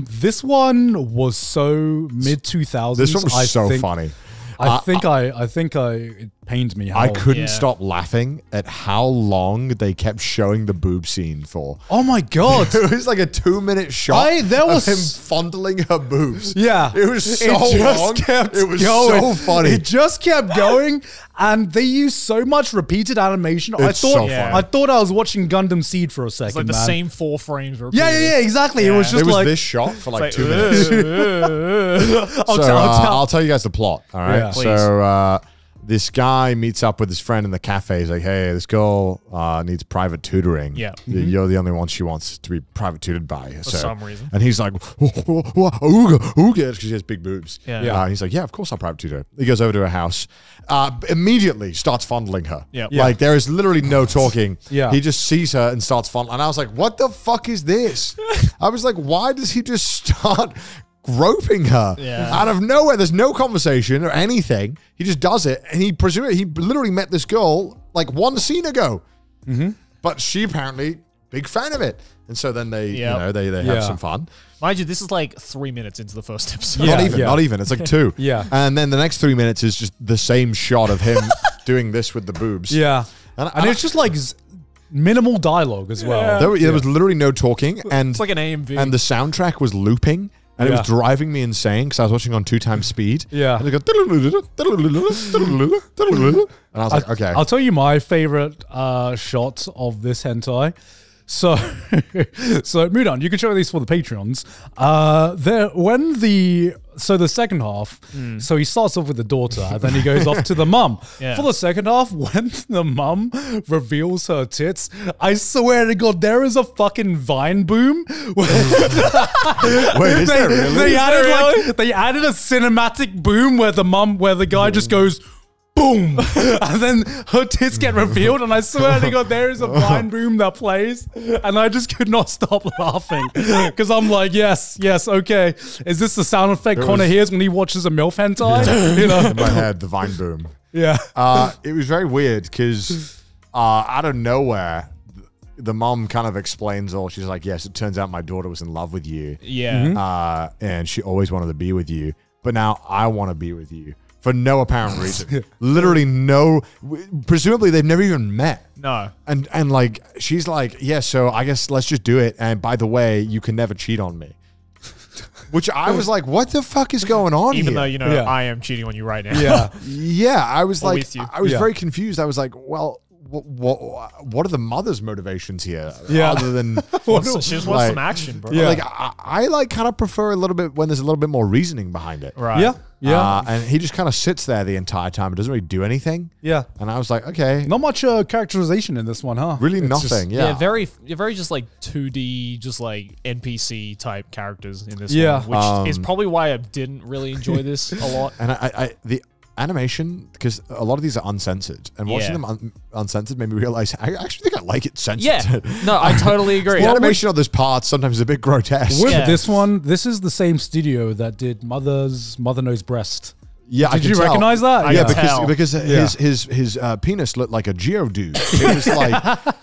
this one was so mid-2000s. This one was so funny. I think it pained me. I couldn't stop laughing at how long they kept showing the boob scene for. Oh my god! It was like a 2-minute shot. There was him fondling her boobs. Yeah, it was so long. It was so funny. It just kept going, and they used so much repeated animation. I thought I was watching Gundam Seed for a second. It's like the same 4 frames. Repeated. Yeah, exactly. Yeah. It was just like this shot for like 2 minutes. I'll tell you guys the plot. All right. Yeah. So this guy meets up with his friend in the cafe. He's like, hey, this girl needs private tutoring. Yeah. You're the only one she wants to be private tutored by. For some reason. And he's like, who cares? Because she has big boobs. Yeah. He's like, yeah, of course I'll private tutor. He goes over to her house, immediately starts fondling her. Yeah. Like, there is literally no talking. Yeah. He just sees her and starts fondling. And I was like, what the fuck is this? I was like, why does he just start groping her out of nowhere? There's no conversation or anything. He just does it, and he presumably he literally met this girl like one scene ago, but she apparently big fan of it, and so then they you know they have some fun. Mind you, this is like 3 minutes into the first episode. Yeah, not even. It's like two. And then the next 3 minutes is just the same shot of him doing this with the boobs. And it's just like minimal dialogue as well. There was literally no talking, and it's like an AMV, and the soundtrack was looping. And it was driving me insane because I was watching on 2x speed. Yeah. And it goes, and I was like, okay. I'll tell you my favorite shots of this hentai. So, Mudan, you can show these for the Patreons. So the second half, so he starts off with the daughter, and then he goes off to the mum. For the second half, when the mum reveals her tits, I swear to God, there is a fucking Vine boom. Wait, is there really? They added a cinematic boom where the mum, where the guy just goes, boom, and then her tits get revealed, and I swear to God, there is a blind boom that plays, and I just could not stop laughing because I'm like, yes, yes, okay. Is this the sound effect Connor hears when he watches a MILF hentai? You know, in my head, the Vine boom. Yeah, it was very weird because out of nowhere, the mom kind of explains all. She's like, yes, it turns out my daughter was in love with you. Yeah, and she always wanted to be with you, but now I want to be with you. For no apparent reason. Literally no. Presumably they've never even met. No. And like, she's like, yeah, so I guess let's just do it. And by the way, you can never cheat on me. Which I was like, what the fuck is going on here? Even though, you know, I am cheating on you right now. Yeah. I was like, I was very confused. I was like, well, what are the mother's motivations here? Yeah. Other than she just wants some action, bro. Yeah. Like I like kind of prefer a little bit when there's a little bit more reasoning behind it. Right. Yeah. Yeah. And he just kind of sits there the entire time. It doesn't really do anything. Yeah. And I was like, okay. Not much characterization in this one, huh? Really nothing. Just, yeah. Very just like 2D, just like NPC type characters in this one. Which is probably why I didn't really enjoy this a lot. And the animation, because a lot of these are uncensored, and watching them uncensored made me realize I actually think I like it censored. Yeah, no, I totally agree. The animation on this part sometimes is a bit grotesque. With this one, this is the same studio that did Mother Knows Breast. Yeah, did you recognize that? Yeah, because his penis looked like a geodude.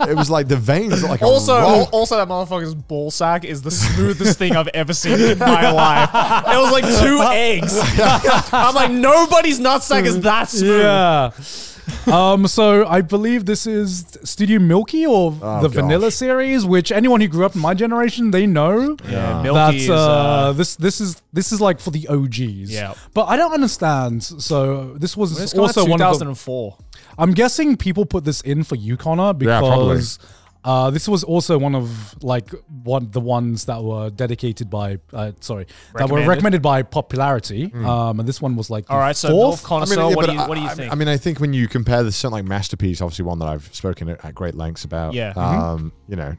It was like the veins looked like also that motherfucker's ball sack is the smoothest thing I've ever seen in my life. It was like 2 eggs. I'm like, nobody's nutsack is that smooth. Yeah. So I believe this is Studio Milky or the Vanilla series, which anyone who grew up in my generation, they know. Yeah, Milky is, this is like for the OGs. Yeah, but I don't understand. So this was also 2004. I'm guessing people put this in for you, Connor, because this was also one of like the ones that were dedicated by that were recommended by popularity. And this one was like all right. So North Console, what do you think? I mean, I think when you compare this, something like Masterpiece, obviously one that I've spoken at great lengths about. Yeah, you know,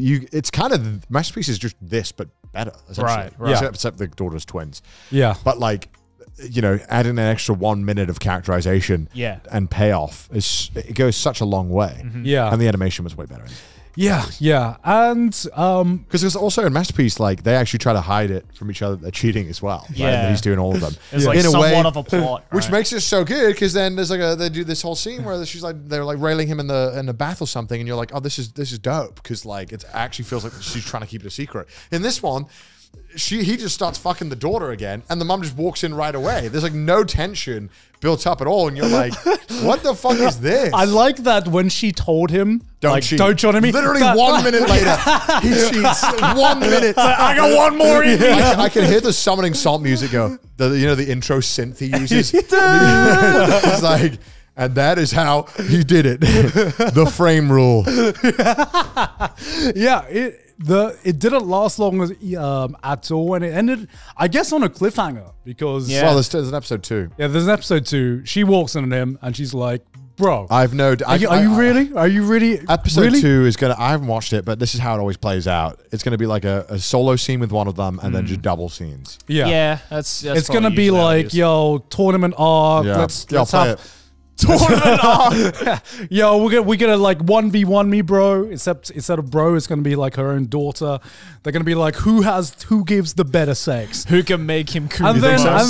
it's kind of Masterpiece is just this but better, essentially. Right. Except the daughter's twins. Yeah, but like, you know, adding an extra 1 minute of characterization and payoff, it goes such a long way. Yeah. And the animation was way better. And because there's also in Masterpiece, like they actually try to hide it from each other. They're cheating as well. Yeah. Right? And he's doing all of them. It's like in a way, somewhat of a plot. Right? Which makes it so good because then there's like they do this whole scene where she's like, they're like railing him in the bath or something. And you're like, oh, this is dope. Because like, it actually feels like she's trying to keep it a secret. In this one, he just starts fucking the daughter again, and the mum just walks in right away. There's like no tension built up at all, and you're like, what the fuck is this? I like that when she told him, don't cheat on me. Literally that, 1 minute later, he cheats. 1 minute. Like, I got one more in me. I can hear the summoning salt music go, you know, the intro synth he uses. It's like, and that is how he did it. The frame rule. Yeah, it It didn't last long at all, and it ended, I guess, on a cliffhanger because well, there's an episode 2. Yeah, there's an episode 2. She walks in on him, and she's like, "Bro, I've no. Are you really? Episode 2 is gonna. I haven't watched it, but this is how it always plays out. It's gonna be like a solo scene with one of them, and then just double scenes. Yeah. That's it's gonna be like, yo, tournament arc. Yeah. Let's play it. Tournament arc. Yo, we're gonna like 1v1 me, bro. Instead of bro, it's gonna be like her own daughter. They're gonna be like, who gives the better sex? Who can make him cool? And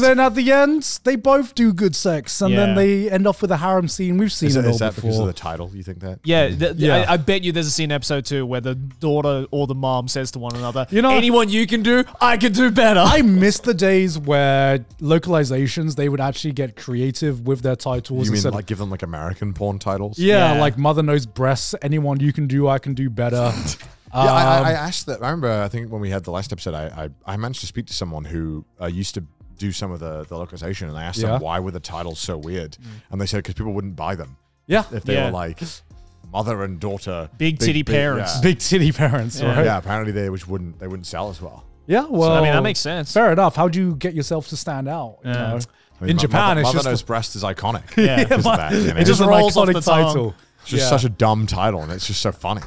then at the end, they both do good sex, and then they end off with a harem scene. We've seen it all before. Because of the title, you think that? Yeah, I bet you there's a scene in episode 2 where the daughter or the mom says to one another, "You know, anyone you can do, I can do better." I miss the days where localizations they would actually get creative with their titles. You mean like give them like American porn titles? Yeah, like Mother Knows Breasts, Anyone You Can Do, I Can Do Better. I asked that. I remember, I think when we had the last episode, I managed to speak to someone who used to do some of the localization, and I asked them why were the titles so weird, and they said because people wouldn't buy them. Yeah, if they were like mother and daughter, big titty parents, right? Yeah, apparently they wouldn't sell as well. Yeah, well, so, I mean, that makes sense. Fair enough. How do you get yourself to stand out? Yeah. You know? I mean, in Japan, it's just Mother Knows Breast is iconic. Yeah, it just rolls off the title. It's just such a dumb title, and it's just so funny.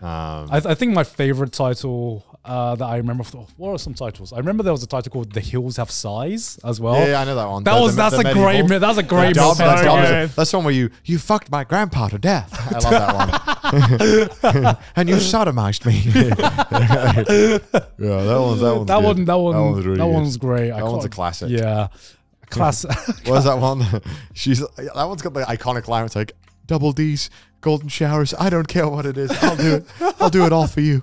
I think my favorite title that I remember. What are some titles? I remember there was a title called "The Hills Have Sighs" as well. Yeah, I know that one. That's a great. That's one where you fucked my grandpa to death. I love that one. And you sodomized me. Yeah, that one's great. That one's a classic. Yeah. Classic. What is that one? That one's got the iconic line. It's like, double D's, golden showers. I don't care what it is. I'll do it. I'll do it all for you.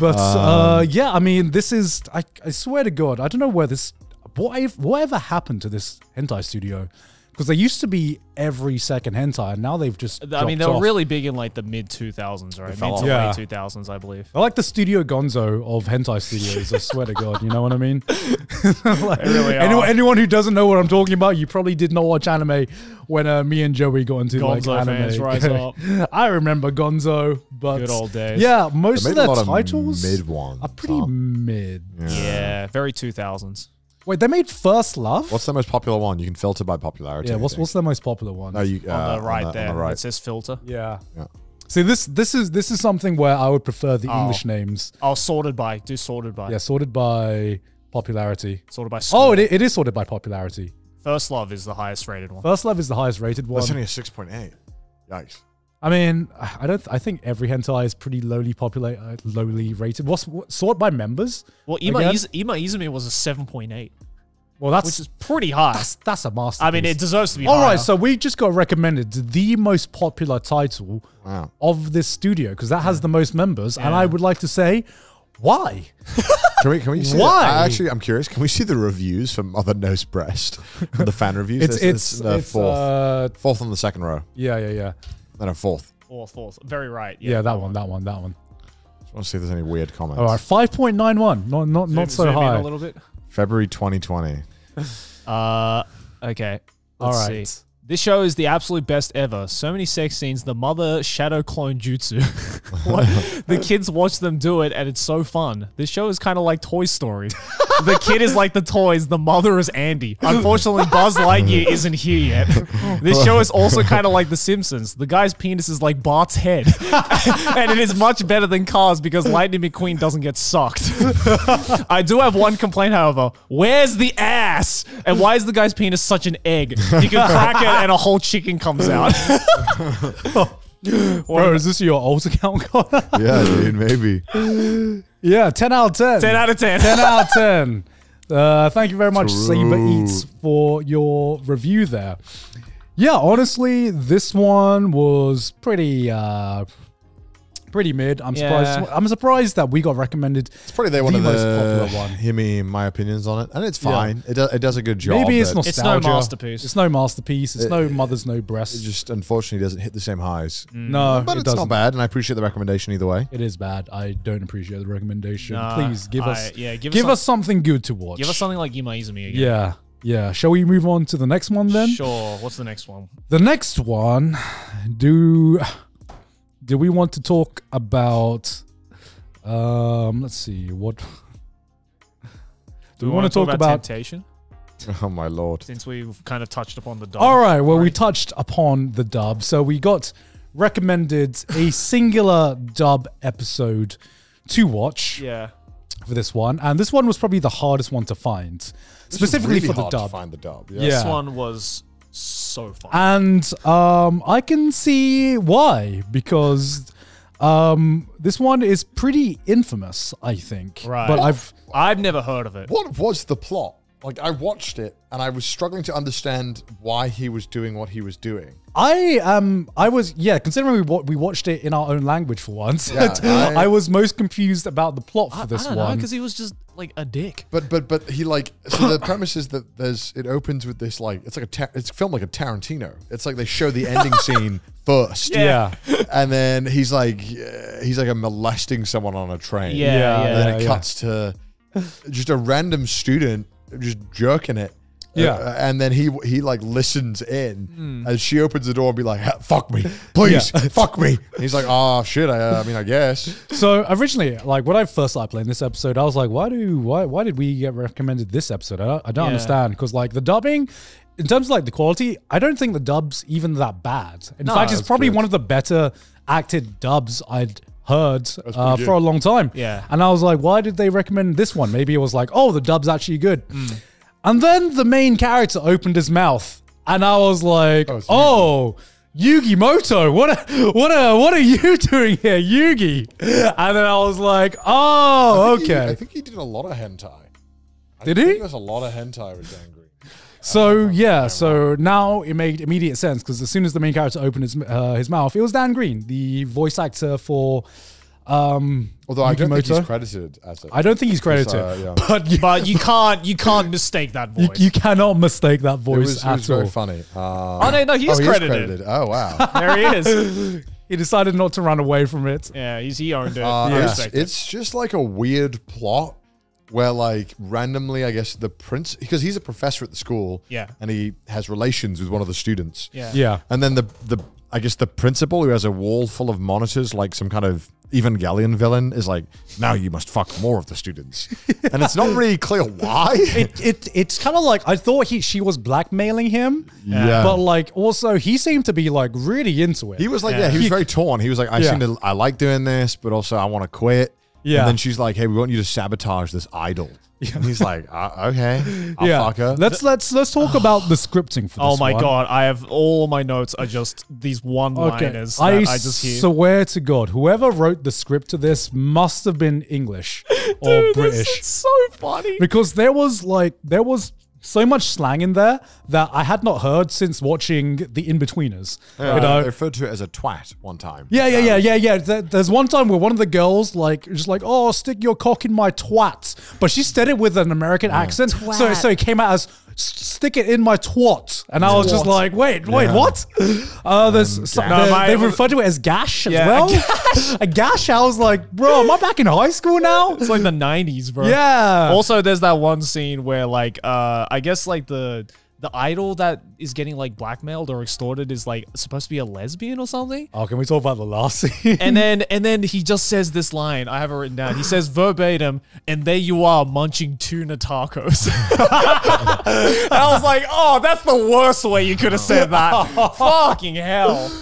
But yeah, I mean, this is. I swear to God, I don't know where this. Whatever happened to this hentai studio? Because they used to be every second hentai, and now they've just. I mean, they were really big in like the mid 2000s, right? Mid to late 2000s, I believe. They're like the Studio Gonzo of hentai studios. I swear to God, you know what I mean? Like, really anyone who doesn't know what I'm talking about, you probably did not watch anime when me and Joey got into Gonzo like anime. Fans rise up. I remember Gonzo, but good old days. Yeah, most of their titles are pretty mid. Yeah, very 2000s. Wait, they made First Love? What's the most popular one? You can filter by popularity. Yeah, what's the most popular one? No, on the right. It says filter. Yeah. See, this is something where I would prefer the English names. Oh, sorted by. Do sorted by. Yeah, sorted by popularity. Sorted by score. Oh, it is sorted by popularity. First Love is the highest rated one. First Love is the highest rated one. That's only a 6.8. Yikes. I mean, I think every hentai is pretty lowly rated. What sort by members? Well, Imaizumin was a 7.8. Well, which is pretty high. That's a masterpiece. I mean, it deserves to be. All right, so we just got recommended the most popular title of this studio because that has the most members, and I would like to say, why? Can we see why? Actually, I'm curious. Can we see the reviews from Mother Knows Breast? The fan reviews. It's fourth on the second row. Yeah. Then a fourth. Very right. Yeah, that one. Just want to see if there's any weird comments. All right, 5.91. Not so high. A little bit. February 2020. Okay. All right. Let's see. This show is the absolute best ever. So many sex scenes. The mother shadow clone jutsu. The kids watch them do it, and it's so fun. This show is kind of like Toy Story. The kid is like the toys. The mother is Andy. Unfortunately, Buzz Lightyear isn't here yet. This show is also kind of like The Simpsons. The guy's penis is like Bart's head. And it is much better than Cars because Lightning McQueen doesn't get sucked. I do have one complaint, however. Where's the ass? And why is the guy's penis such an egg? You can crack it and a whole chicken comes out. Bro, is this your old account? Yeah, dude, maybe. Yeah, 10 out of 10. 10 out of 10. 10 out of 10. Thank you very much, Saber Eats, for your review there. Yeah, honestly, this one was pretty pretty mid. I'm surprised that we got recommended. It's probably the most popular one. Hear me, my opinions on it, and it's fine. Yeah. It does a good job. Maybe it's nostalgia. It's no masterpiece. It's no masterpiece. It's no Mother's No Breast. It just unfortunately doesn't hit the same highs. No, but it's not bad, and I appreciate the recommendation either way. It is bad. I don't appreciate the recommendation. Please give us something good to watch. Give us something like Imaizumin again. Yeah. Shall we move on to the next one then? Sure. What's the next one? The next one, do we want to talk about Let's see. What do we want to talk about Temptation? Oh my lord! Since we've kind of touched upon the dub. All right. Well, we touched upon the dub, so we got recommended a singular dub episode to watch. Yeah. For this one, and this one was probably the hardest one to find, specifically really for the dub. Yeah. This one was so fun, and I can see why, because this one is pretty infamous, I think. Right, but I've never heard of it. What was the plot? Like, I watched it and I was struggling to understand why he was doing what he was doing. I was, yeah, considering we watched it in our own language for once. Yeah, I was most confused about the plot for this one, because he was just like a dick. But he like, so the premise is that it opens with this like, it's filmed like a Tarantino. It's like they show the ending scene first. Yeah. And then he's like molesting someone on a train. Yeah. And then it cuts to just a random student just jerking it. Yeah. And then he like listens in as she opens the door and be like, fuck me, please, fuck me. And he's like, oh shit, I mean, I guess. So originally, like when I first started playing this episode, I was like, why did we get recommended this episode? I don't understand. Cause like the dubbing, in terms of like the quality, I don't think the dub's even that bad. In fact, it's probably one of the better acted dubs I'd heard for a long time. Yeah. And I was like, why did they recommend this one? Maybe it was like, oh, the dub's actually good. And then the main character opened his mouth and I was like, oh, Yugimoto, what are you doing here, Yugi? And then I was like, oh, okay. I think he did a lot of hentai. Did he? There's a lot of hentai with Dan Green. So yeah, so now it made immediate sense, because as soon as the main character opened his mouth, it was Dan Green, the voice actor for although I don't think he's credited as it. I don't think he's credited, but you can't mistake that voice. You cannot mistake that voice at all. Very funny. No, he is credited. Oh wow, there he is. He decided not to run away from it. Yeah, he owned it. It's just like a weird plot where like randomly, I guess the prince, because he's a professor at the school, yeah, and he has relations with one of the students, yeah, and then I guess the principal, who has a wall full of monitors, like some kind of Evangelion villain, is like, now you must fuck more of the students. And it's not really clear why. It's kind of like, I thought she was blackmailing him. Yeah. But like, also he seemed to be like really into it. He was like, yeah, he was very torn. He was like, I like doing this, but also I want to quit. Yeah. And then she's like, hey, we want you to sabotage this idol. Yeah. And he's like, okay, I'll fuck her. Let's talk about the scripting for this Oh my god, I have all my notes are just these one-liners that I just hear. I swear to God, whoever wrote the script to this must have been English or British. It's so funny. Because there was so much slang in there that I had not heard since watching The In-Betweeners. Yeah, you know? They referred to it as a twat one time. Yeah. There's one time where one of the girls just like, oh, stick your cock in my twat. But she said it with an American accent. Twat. So it came out as, stick it in my twat. And I was just like, wait, what? They referred to it as gash as well. A gash. I was like, bro, am I back in high school now? It's like the 90s, bro. Yeah. Also, there's that one scene where like, I guess like the idol that is getting like blackmailed or extorted is like supposed to be a lesbian or something. Oh, can we talk about the last scene? And then he just says this line. I have it written down. He says verbatim, and there you are munching tuna tacos. I was like, oh, that's the worst way you could have said that. Fucking hell.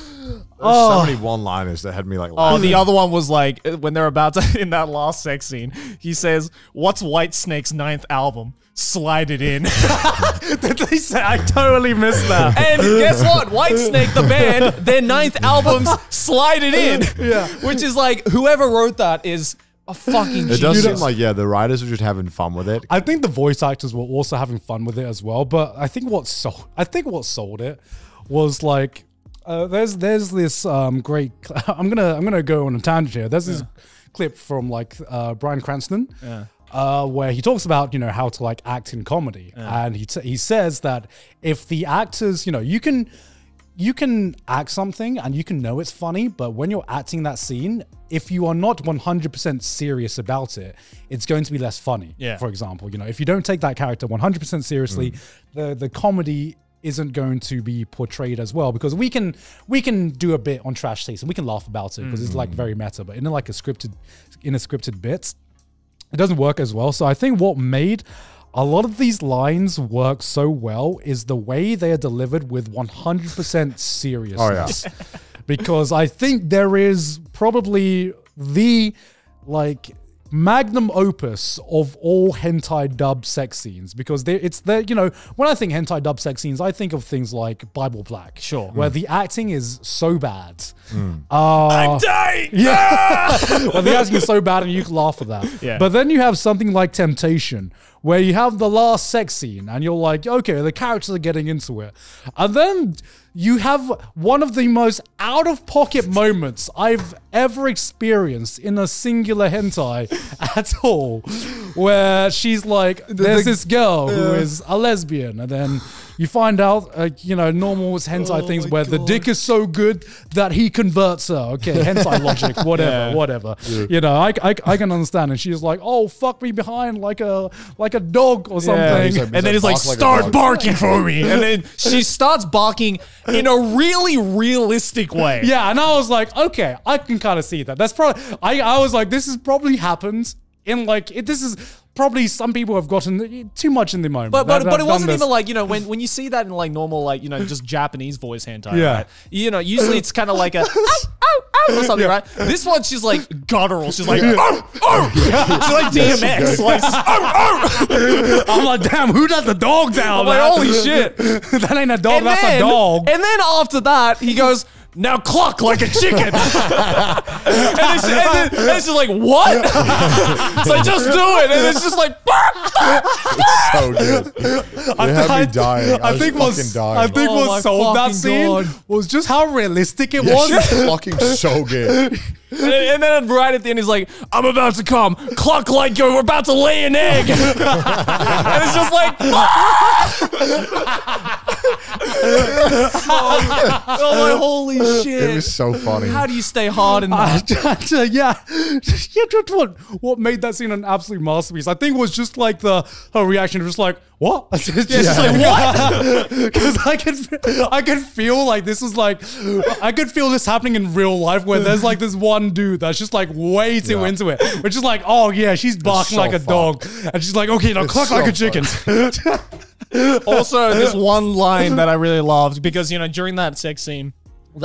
There's so many one-liners that had me like laughing. Oh, the other one was like, when they're about to, in that last sex scene, he says, what's Whitesnake's 9th album? Slide it in. I totally missed that. And guess what? Whitesnake, the band, their 9th album's Slide It In. Yeah. Which is like, whoever wrote that is... a fucking genius. It does seem like, yeah, the writers were just having fun with it. I think the voice actors were also having fun with it as well, but I think what sold it was like, there's this great, I'm gonna go on a tangent here. There's this clip from like Bryan Cranston, where he talks about, you know, how to like act in comedy, and he says that if the actors, you know, you can act something and you can know it's funny, but when you're acting that scene, if you are not 100% serious about it, it's going to be less funny. Yeah. For example, you know, if you don't take that character 100% seriously, the comedy isn't going to be portrayed as well, because we can do a bit on Trash Taste and we can laugh about it because it's like very meta, but in like a scripted bit, it doesn't work as well. So I think what made a lot of these lines work so well is the way they are delivered with 100% seriousness. Oh, yeah. Because I think there is probably the like magnum opus of all hentai dub sex scenes, because you know, when I think hentai dub sex scenes, I think of things like Bible Black, where the acting is so bad. I'm dying! Yeah! Well, the acting is so bad and you can laugh at that. Yeah. But then you have something like Temptation, where you have the last sex scene and you're like, okay, the characters are getting into it. And then you have one of the most out-of-pocket moments I've ever experienced in a singular hentai at all, where she's like, there's this girl who is a lesbian, and then you find out, you know, normal hentai things where the dick is so good that he converts her. Okay, hentai logic, whatever, whatever. Yeah. You know, I can understand. And she's like, oh, fuck me behind like a dog or something. Yeah, and then he's like, start barking for me. And then she starts barking in a really realistic way. Yeah, and I was like, okay, I can kind of see that. That's probably, I was like, this has probably happened in like, this is, probably some people have gotten too much in the moment. But it wasn't even like, you know, when you see that in like normal, like, you know, just Japanese voice hentai, right? You know, usually it's kind of like a oh, oh, oh, or something, right? This one, she's like guttural. She's like, oh, oh. She's like DMX. Like, oh, oh. I'm like, damn, who does the dog down? I'm like, holy shit. That ain't a dog, that's a dog. And then after that, he goes, now cluck like a chicken. and it's just like, what? It's like, just do it. And it's just like, it's so good. I think what sold that scene was just how realistic it was. She's fucking so good. And then right at the end, he's like, I'm about to come. Cluck like you're about to lay an egg. And it's just like, oh, holy shit. It was so funny. How do you stay hard in that? What made that scene an absolute masterpiece, I think, was just like her reaction, just like, what? She's like, what? Because I could feel like this was like, I could feel this happening in real life, where there's like this one dude that's just like way too into it. Which is like, oh yeah, she's barking like a dog. And she's like, okay, now cluck like a chicken. Also, this one line that I really loved, because, you know, during that sex scene,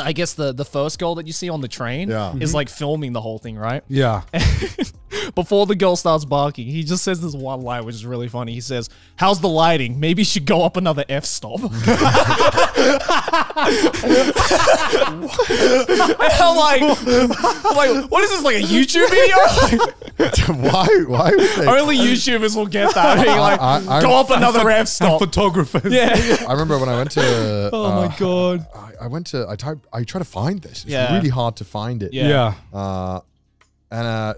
I guess the first girl that you see on the train is like filming the whole thing, right? Yeah. Before the girl starts barking, he just says this one line, which is really funny. He says, how's the lighting? Maybe you should go up another f-stop. I'm like, what is this, like a YouTube video? Why would they? Only YouTubers will get that. Like, go up another f-stop. Photographers. Yeah. I remember when I went to... oh my God. I try to find this. It's really hard to find it. Yeah.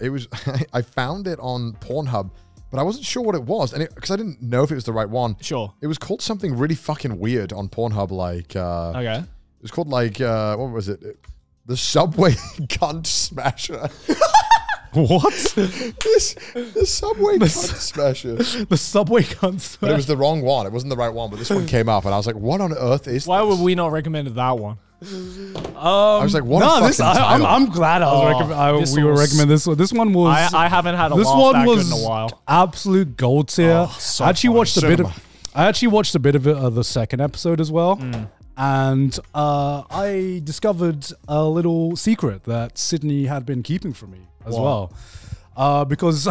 It was, I found it on Pornhub, but I wasn't sure what it was, and because I didn't know if it was the right one. Sure. It was called something really fucking weird on Pornhub, like okay. It was called like what was it? The Subway Cunt Smasher. What? The Subway Cunt Smasher. The Subway Cunt Smasher. But it was the wrong one. It wasn't the right one, but this one came up, and I was like, what on earth is Why would we not recommend that one? I was like, what a fucking title. I'm glad we were recommending this one. This one was... I haven't had a laugh that good in a while. Absolute gold tier. So I actually watched a bit of it, the second episode as well. And I discovered a little secret that Sydney had been keeping from me as well. Because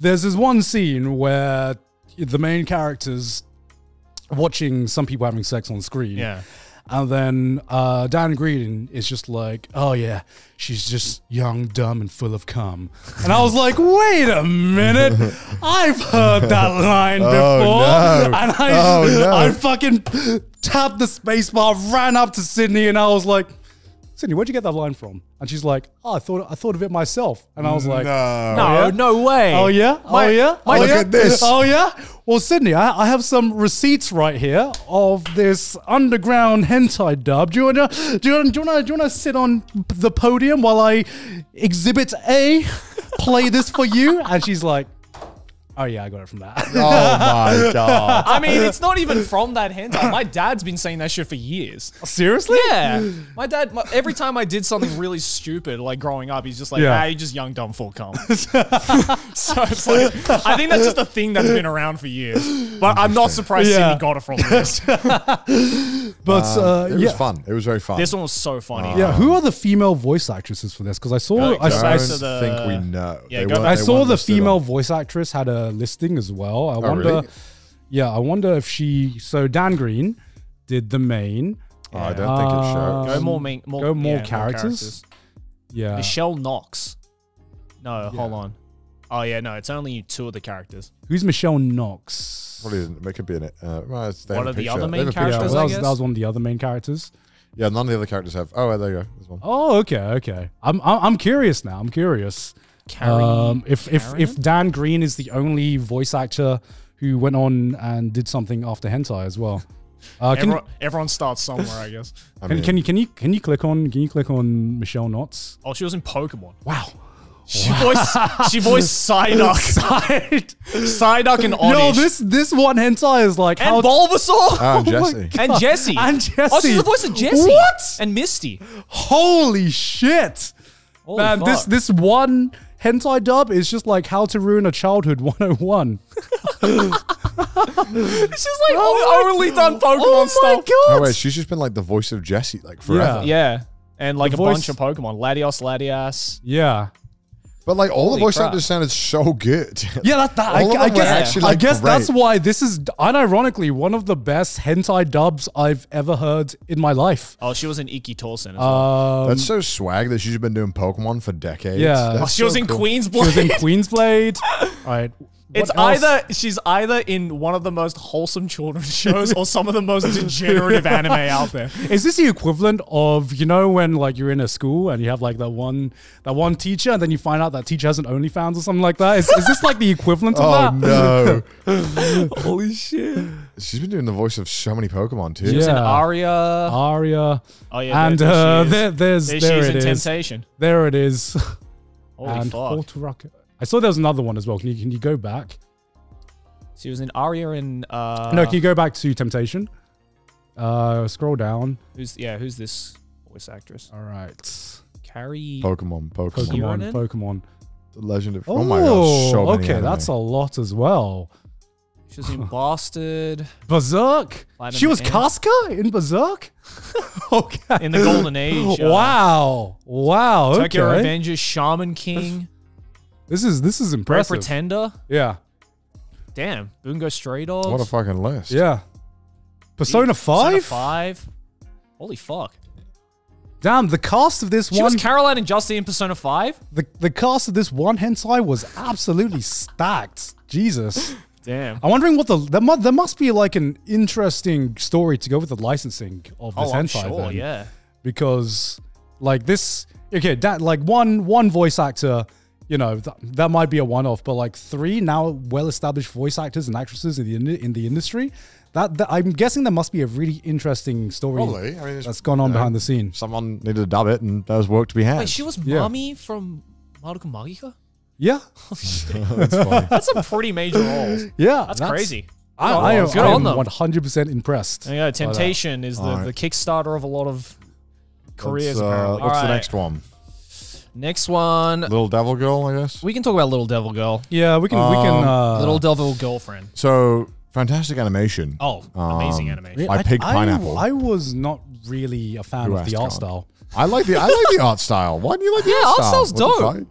there's this one scene where the main character's watching some people having sex on screen. Yeah. And then Dan Green is just like, oh yeah, she's just young, dumb, and full of cum. And I was like, wait a minute. I've heard that line before. Oh, no. And I fucking tapped the space bar, ran up to Sydney, and I was like, Sydney, where'd you get that line from? And she's like, oh, I thought of it myself. And I was like, no way. Oh yeah? Look at this. Oh yeah? Well, Sydney, I have some receipts right here of this underground hentai dub. Do you wanna sit on the podium while I exhibit A, play this for you? And she's like, Oh yeah, I got it from that. Oh my god. I mean, it's not even from that hentai. My dad's been saying that shit for years. Seriously? Yeah. My dad, every time I did something really stupid, like growing up, he's just like, ah, you're just young, dumb, full cum. So it's like, I think that's just a thing that's been around for years. But I'm not surprised Sydney got it from this. But it was fun. It was very fun. This one was so funny. Yeah, who are the female voice actresses for this? Because I saw, I think we know. Yeah, I saw the female voice actress had a listing as well. I wonder, really? Yeah, I wonder if she. So Dan Green did the main. Oh, yeah. I don't think it shows. Go more, characters. Yeah, Michelle Knox. No, hold on. Oh yeah, no, it's only two of the characters. Who's Michelle Knox? Probably isn't. It could be in it. Well, one of the other main characters. Yeah, well, that was one of the other main characters. Yeah, none of the other characters have. Oh, there you go. There's one. Oh, okay, okay. I'm curious now. I'm curious. If Dan Green is the only voice actor who went on and did something after hentai as well, everyone starts somewhere, I guess. Can you click on Michelle Knox? Oh, she was in Pokemon. Wow. She voiced Psyduck. Psyduck and Oddish. Yo, this one hentai is like... And Bulbasaur. And Jessie. And Jessie. And Jessie. Oh, she's the voice of Jessie. What? And Misty. Holy shit. Holy man, fuck. This one hentai dub is just like How to Ruin a Childhood 101. It's just like only done Pokemon stuff. Oh my god. Oh wait, she's just been like the voice of Jessie like forever. Yeah. And like a bunch of Pokemon. Latios, Latias. Yeah. But like all the voice actors sounded so good. Yeah, I guess that's why this is unironically one of the best hentai dubs I've ever heard in my life. Oh, she was in Ikki Torsen as well. That's so swag that she's been doing Pokemon for decades. Yeah, oh, she was in Queensblade. She was in Queensblade. All right. It's either she's in one of the most wholesome children's shows or some of the most degenerative anime out there. Is this the equivalent of, you know, when like you're in a school and you have like that one teacher and then you find out that teacher has an OnlyFans or something like that? Is this like the equivalent of that? Oh no. Holy shit. She's been doing the voice of so many Pokemon too. She was in Aria. Oh yeah. And there she is in Temptation. There it is. Holy fuck. I saw there was another one as well. Can you go back? She was in Aria and... No, can you go back to Temptation? Scroll down. Who's this voice actress? All right. Carrie... Pokemon. The Legend of... Oh my god, so many anime. That's a lot as well. She was in Bastard. Berserk? She was Casca in Berserk? Okay. In the Golden Age. Wow. Wow, okay. Tokyo Revengers, Shaman King... This is impressive. Red Pretender? Yeah. Damn. Bungo Stray Dogs. What a fucking list. Yeah. Persona 5? Persona 5. Holy fuck. Damn, the cast of this one... She was Caroline and Justin in Persona 5? The cast of this one hentai was absolutely stacked. Jesus. Damn. I'm wondering what there must be like an interesting story to go with the licensing of this hentai. Oh, sure, yeah. Because like this... Okay, that, like one voice actor... You know, that might be a one-off, but like three now well-established voice actors and actresses in the industry, that I'm guessing there must be a really interesting story that's gone on behind the scenes. Someone needed to dub it, and there was work to be had. Wait, she was Mommy from Madoka Magica? Yeah. Oh, shit. That's funny. That's a pretty major role. Yeah. That's crazy. I am 100% impressed. Yeah, Temptation is the Kickstarter of a lot of careers, apparently. What's the next one? Next one. Little Devil Girl, I guess. We can talk about Little Devil Girl. Yeah, we can Little Devil Girlfriend. So, fantastic animation. Oh, amazing animation. By Pink Pineapple. I was not really a fan of the art style. I like the art style. Why do you like the art style? Yeah, art style's dope.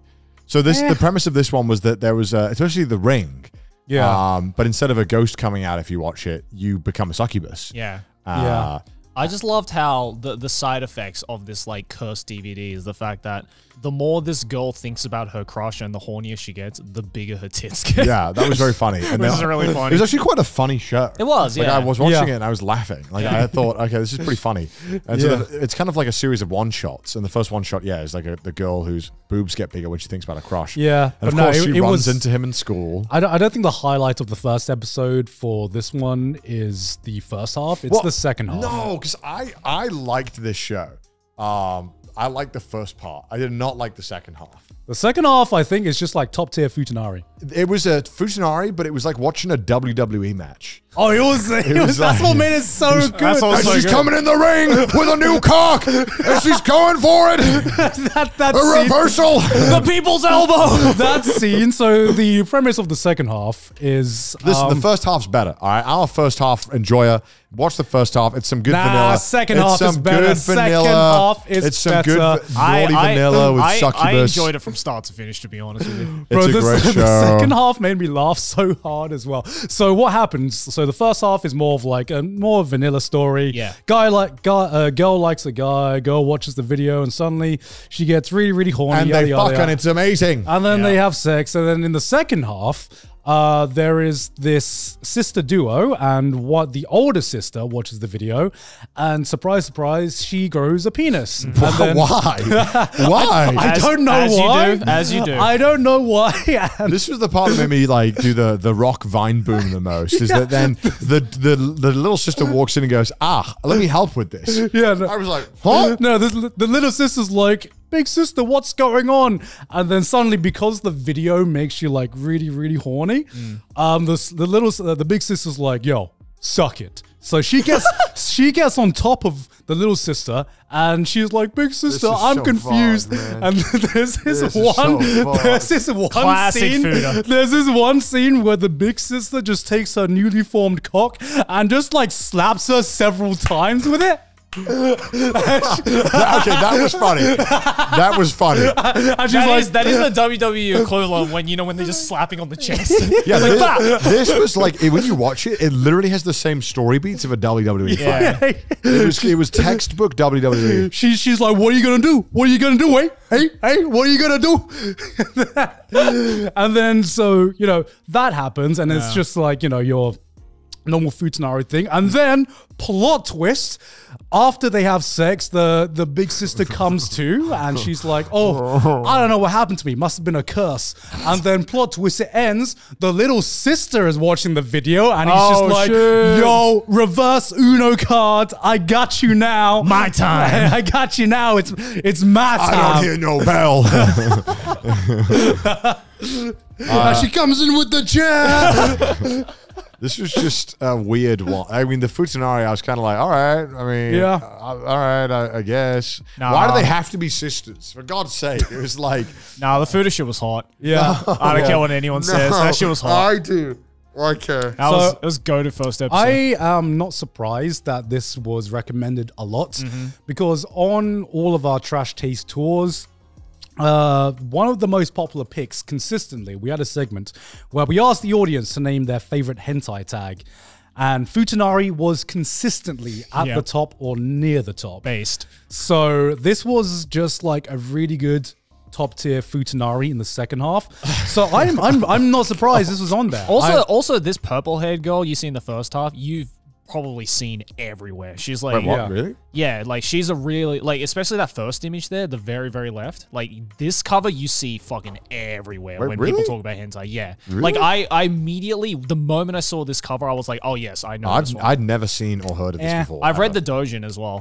So the premise of this one was that there was, especially the ring. Yeah. But instead of a ghost coming out if you watch it, you become a succubus. Yeah. I just loved how the side effects of this like cursed DVD is the fact that the more this girl thinks about her crush and the hornier she gets, the bigger her tits get. Yeah, that was very funny. And this is really funny. It was actually quite a funny show. It was, yeah. Like, I was watching it and I was laughing. Like I thought, okay, this is pretty funny. And so it's kind of like a series of one-shots. And the first one-shot, is like the girl whose boobs get bigger when she thinks about her crush. Yeah. And of course, she runs into him in school. I don't think the highlight of the first episode for this one is the first half. It's the second half. No, because I liked this show. I liked the first part. I did not like the second half. The second half, I think, is just like top tier Futanari. It was a Futanari, but it was like watching a WWE match. Oh, it was that's like, what made it so good. And she's coming in the ring with a new cock, and she's going for it. A reversal, the people's elbow. That scene. So the premise of the second half is listen. The first half's better. All right, our first half enjoyer. Watch the first half. It's some good vanilla. Second half is better. Second half is better. It's some good naughty vanilla with succubus. I enjoyed it from start to finish, to be honest with you. Bro, it's a great show. The second half made me laugh so hard as well. So what happens? So the first half is more of like a more vanilla story. Yeah. Girl likes a guy. Girl watches the video and suddenly she gets really, really horny. And they fuck and it's amazing. And then they have sex. And then in the second half, there is this sister duo, and what the older sister watches the video, and surprise, surprise, she grows a penis. Why? I don't know why. As you do. I don't know why. And this was the part that made me like do the rock vine boom the most. Is that then the little sister walks in and goes, ah, let me help with this. Yeah, no. I was like, huh? No, the little sister's like, big sister, what's going on? And then suddenly, because the video makes you like really, really horny, the big sister's like, yo, suck it. So she gets she gets on top of the little sister and she's like, big sister, I'm so confused. Fun, and there's this one scene where the big sister just takes her newly formed cock and just like slaps her several times with it. That was funny. That was funny. That is the WWE equivalent when you know when they're just slapping on the chest. Yeah, like this was like when you watch it, it literally has the same story beats of a WWE fight. It was textbook WWE. She's like, what are you gonna do? What are you gonna do? Hey, what are you gonna do? And then so you know that happens, and it's just like you know your normal Futanari thing, and then plot twist. After they have sex, the big sister comes to and she's like, oh, I don't know what happened to me. Must have been a curse. And then plot twist, it ends. The little sister is watching the video and he's just like, yo, reverse Uno card. I got you now. My time. I got you now. It's my time. I don't hear no bell. And she comes in with the jab. This was just a weird one. I mean, the Futanari, I was kind of like, all right. I mean, all right, I guess. Nah. Why do they have to be sisters? For God's sake. It was like. Nah, the Futa shit was hot. Yeah. No, I don't care what anyone says. That shit was hot. I do. Okay. That was go to first episode. I am not surprised that this was recommended a lot because on all of our Trash Taste tours, one of the most popular picks consistently, we had a segment where we asked the audience to name their favorite hentai tag, and Futanari was consistently at the top or near the top. So this was just like a really good top tier Futanari in the second half. So I'm not surprised this was on there. Also this purple haired girl you see in the first half, you've probably seen everywhere. She's like, wait, what? Yeah. Really? Yeah, like she's a really, like, especially that first image there, the very, very left. Like this cover you see fucking everywhere when people talk about hentai. Yeah. Really? Like I immediately, the moment I saw this cover, I was like, oh yes, I know this one. I'd never seen or heard of this before. I've read the doujin as well,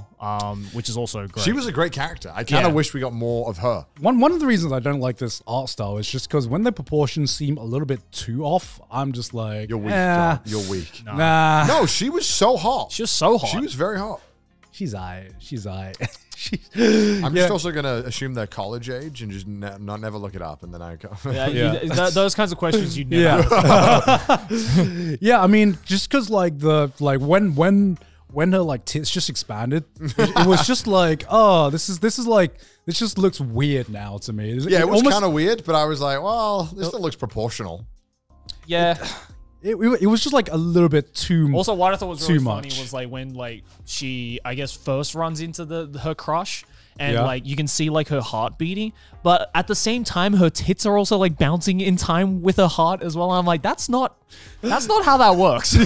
which is also great. She was a great character. I kind of wish we got more of her. One of the reasons I don't like this art style is just because when the proportions seem a little bit too off, I'm just like, you're weak. You're weak. Nah. No, she was so hot. She was so hot. She was very hot. She's aight. She's aight. I'm just also going to assume they're college age and just never look it up. And then I go. Those kinds of questions you never. Yeah. I mean, just because like when her like tits just expanded, it was just like, oh, this is like, this just looks weird now to me. Yeah, it was kind of weird, but I was like, well, this still looks proportional. Yeah. It was just like a little bit too much. Also, what I thought was really funny was like when like she, I guess, first runs into her crush and like you can see like her heart beating, but at the same time her tits are also like bouncing in time with her heart as well. And I'm like, that's not how that works. I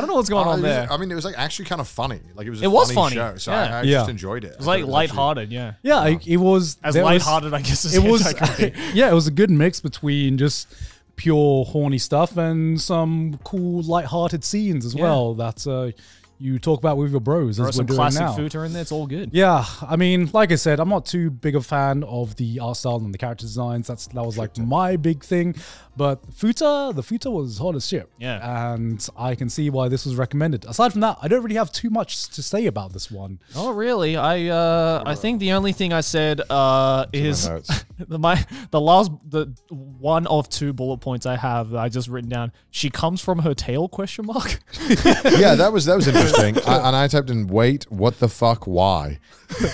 don't know what's going on there. I mean, it was like actually kind of funny. Like it was a funny show, so I just enjoyed it. It was like lighthearted, it was as lighthearted, I guess. It was a good mix between just pure horny stuff and some cool lighthearted scenes as well that you talk about with your bros. Throw as some classic futa in there, it's all good. Yeah, I mean, like I said, I'm not too big a fan of the art style and the character designs. That was like my big thing. But the futa was hot as shit. Yeah. And I can see why this was recommended. Aside from that, I don't really have too much to say about this one. Oh, really? I think the only thing I said is the one of two bullet points I have that I just written down. She comes from her tail? Question mark. Yeah, that was interesting. I typed in wait, what the fuck? Why?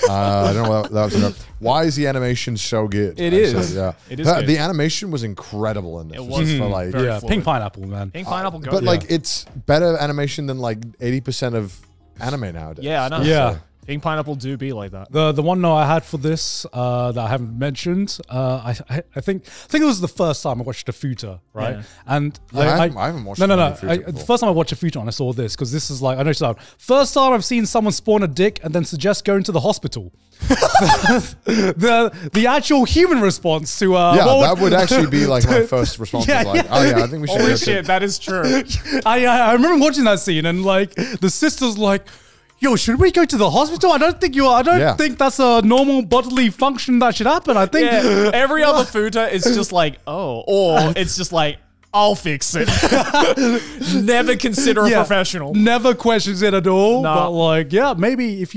I don't know what that was about. Why is the animation so good? It is good. The animation was incredible in this. It was like Pink Pineapple, man. Pink Pineapple. But like, it's better animation than like 80% of anime nowadays. Yeah, I know. Yeah. So. Pink Pineapple do be like that. The one note I had for this that I haven't mentioned, I think it was the first time I watched a futa, right? Yeah. And I haven't watched the first time I watched a futa and I saw this, because this is like, I noticed that first time I've seen someone spawn a dick and then suggest going to the hospital. the actual human response to that would actually be like my first response. I think we should. Holy shit, that is true. I remember watching that scene and like the sister's like, yo, should we go to the hospital? I don't think that's a normal bodily function that should happen. I think every other futa is just like, oh, or it's just like, I'll fix it. Never consider a professional. Never questions it at all. Nah. But like, yeah, maybe if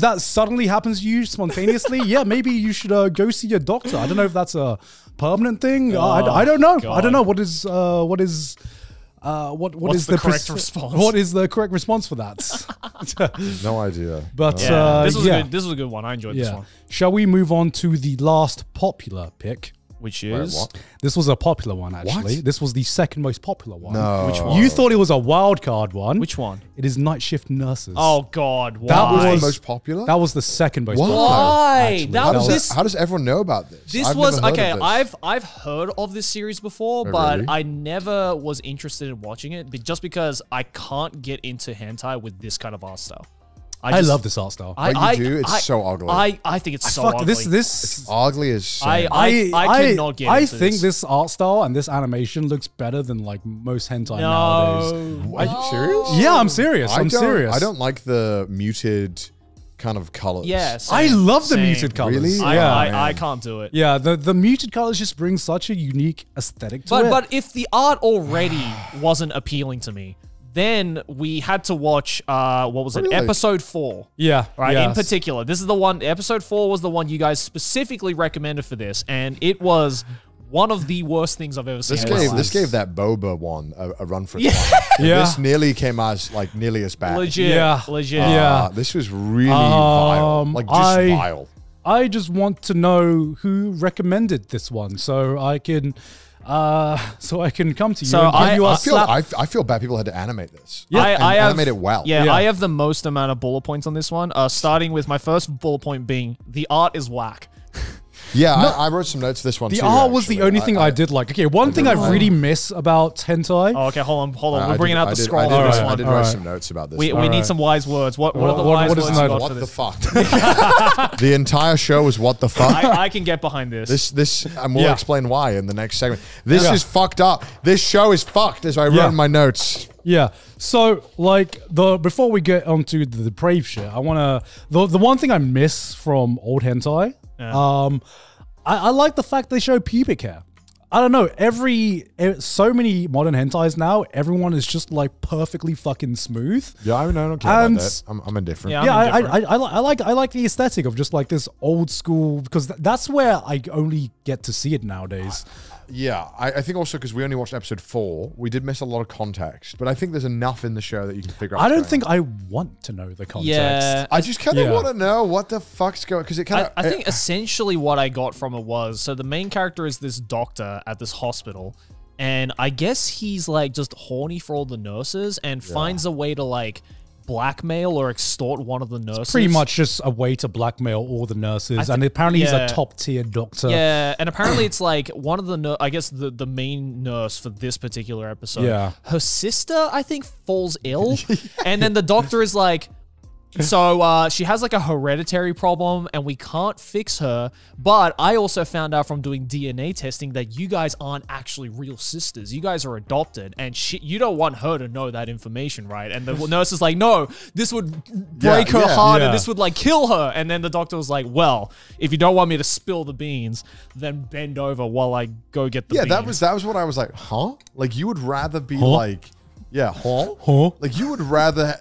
that suddenly happens to you spontaneously, yeah, maybe you should go see your doctor. I don't know if that's a permanent thing. Oh, I don't know. God. I don't know what's the correct response? What is the correct response for that? No idea. But yeah, this was a good one. I enjoyed this one. Shall we move on to the last popular pick? Which is? This was a popular one, actually. What? This was the second most popular one. No. Which one? You thought it was a wild card one. Which one? It is Night Shift Nurses. Oh, God. Why? That was the most popular? That was the second most popular. Why? How does everyone know about this? I've heard of this series before, but I never was interested in watching it, just because I can't get into hentai with this kind of art style. I love this art style. It's so ugly. I think it's so ugly. It's ugly as shit. I cannot get into this. I think this art style and this animation looks better than like most hentai nowadays. Are you serious? Yeah, I'm serious. I'm serious. I don't like the muted kind of colors. Yes, yeah, I love the muted colors. Really? I can't do it. Yeah, the muted colors just bring such a unique aesthetic to it. But if the art already wasn't appealing to me, then we had to watch, Episode 4. Yeah. Right, in particular. This is the one, Episode 4 was the one you guys specifically recommended for this, and it was one of the worst things I've ever seen. This gave that boba one a run for its life. Yeah. This nearly came as, like, nearly as bad. Legit. Yeah. Legit. Yeah. This was really vile. Like, just vile. I just want to know who recommended this one, so I can... So I can come to you. So I feel bad people had to animate this. Yeah, I animate it well. Yeah, I have the most amount of bullet points on this one. Starting with my first bullet point being the art is whack. Yeah, no, I wrote some notes to this one too. The art was the only thing I did like. Okay, one thing I really miss about hentai. Oh, okay, hold on. We're bringing out the scroll. I did write some notes about this. We need some wise words. What are the wise words you got for this? What the fuck? The entire show was what the fuck? I can get behind this. And we'll explain why in the next segment. This is fucked up. This show is fucked, as I wrote in my notes. Yeah, so like before we get onto the depraved shit, I wanna, the one thing I miss from old hentai, I like the fact they show pubic hair. I don't know, so many modern hentais now, everyone is just like perfectly fucking smooth. Yeah, I don't care about that. I'm indifferent. Yeah, I like the aesthetic of just like this old school, because that's where I only get to see it nowadays. Yeah, I think also because we only watched Episode 4, we did miss a lot of context, but I think there's enough in the show that you can figure out. I don't think I want to know the context. Yeah, I just kind of want to know what the fuck's going on, because it kind of... I think essentially what I got from it was, so the main character is this doctor at this hospital, and I guess he's like just horny for all the nurses and finds a way to like... blackmail or extort one of the nurses. It's pretty much just a way to blackmail all the nurses, and apparently he's a top tier doctor. Yeah, and apparently it's like one of the, I guess the main nurse for this particular episode, her sister I think falls ill, and then the doctor is like, So she has like a hereditary problem and we can't fix her. But I also found out from doing DNA testing that you guys aren't actually real sisters. You guys are adopted and she, you don't want her to know that information, right? And the nurse is like, no, this would break her heart and this would like kill her. And then the doctor was like, well, if you don't want me to spill the beans, then bend over while I go get the beans. Yeah, that was what I was like, huh? Like you would rather be like, like you would rather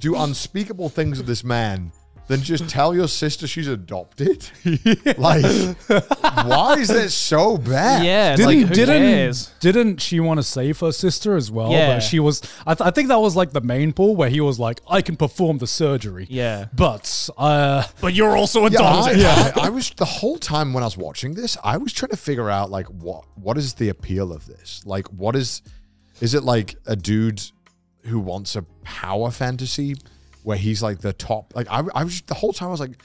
do unspeakable things with this man than just tell your sister she's adopted. Like, why is that so bad? Yeah, didn't she want to save her sister as well? Yeah, but she was. I think that was like the main pull where he was like, I can perform the surgery. Yeah, but you're also adopted. Yeah, I was the whole time when I was watching this, I was trying to figure out like what is the appeal of this? Like, what is it like a dude who wants a power fantasy where he's like the top, like I was just, the whole time I was like,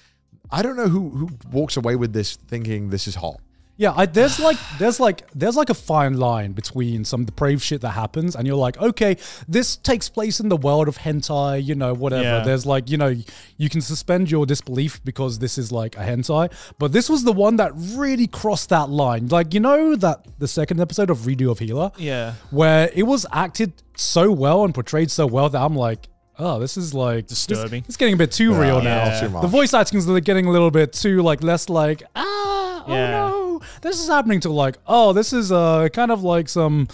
I don't know who walks away with this thinking this is hot. Yeah, there's like a fine line between some depraved shit that happens and you're like, okay, this takes place in the world of hentai, you know, whatever. Yeah. There's like, you know, you can suspend your disbelief because this is like a hentai, but this was the one that really crossed that line. Like, you know, that the second episode of Redo of Healer, yeah, where it was acted so well and portrayed so well that I'm like, oh, this is like disturbing. It's getting a bit too real now. Too much. The voice acting is getting a little bit too like less like, ah, oh no. This is happening to like, oh, this is kind of like some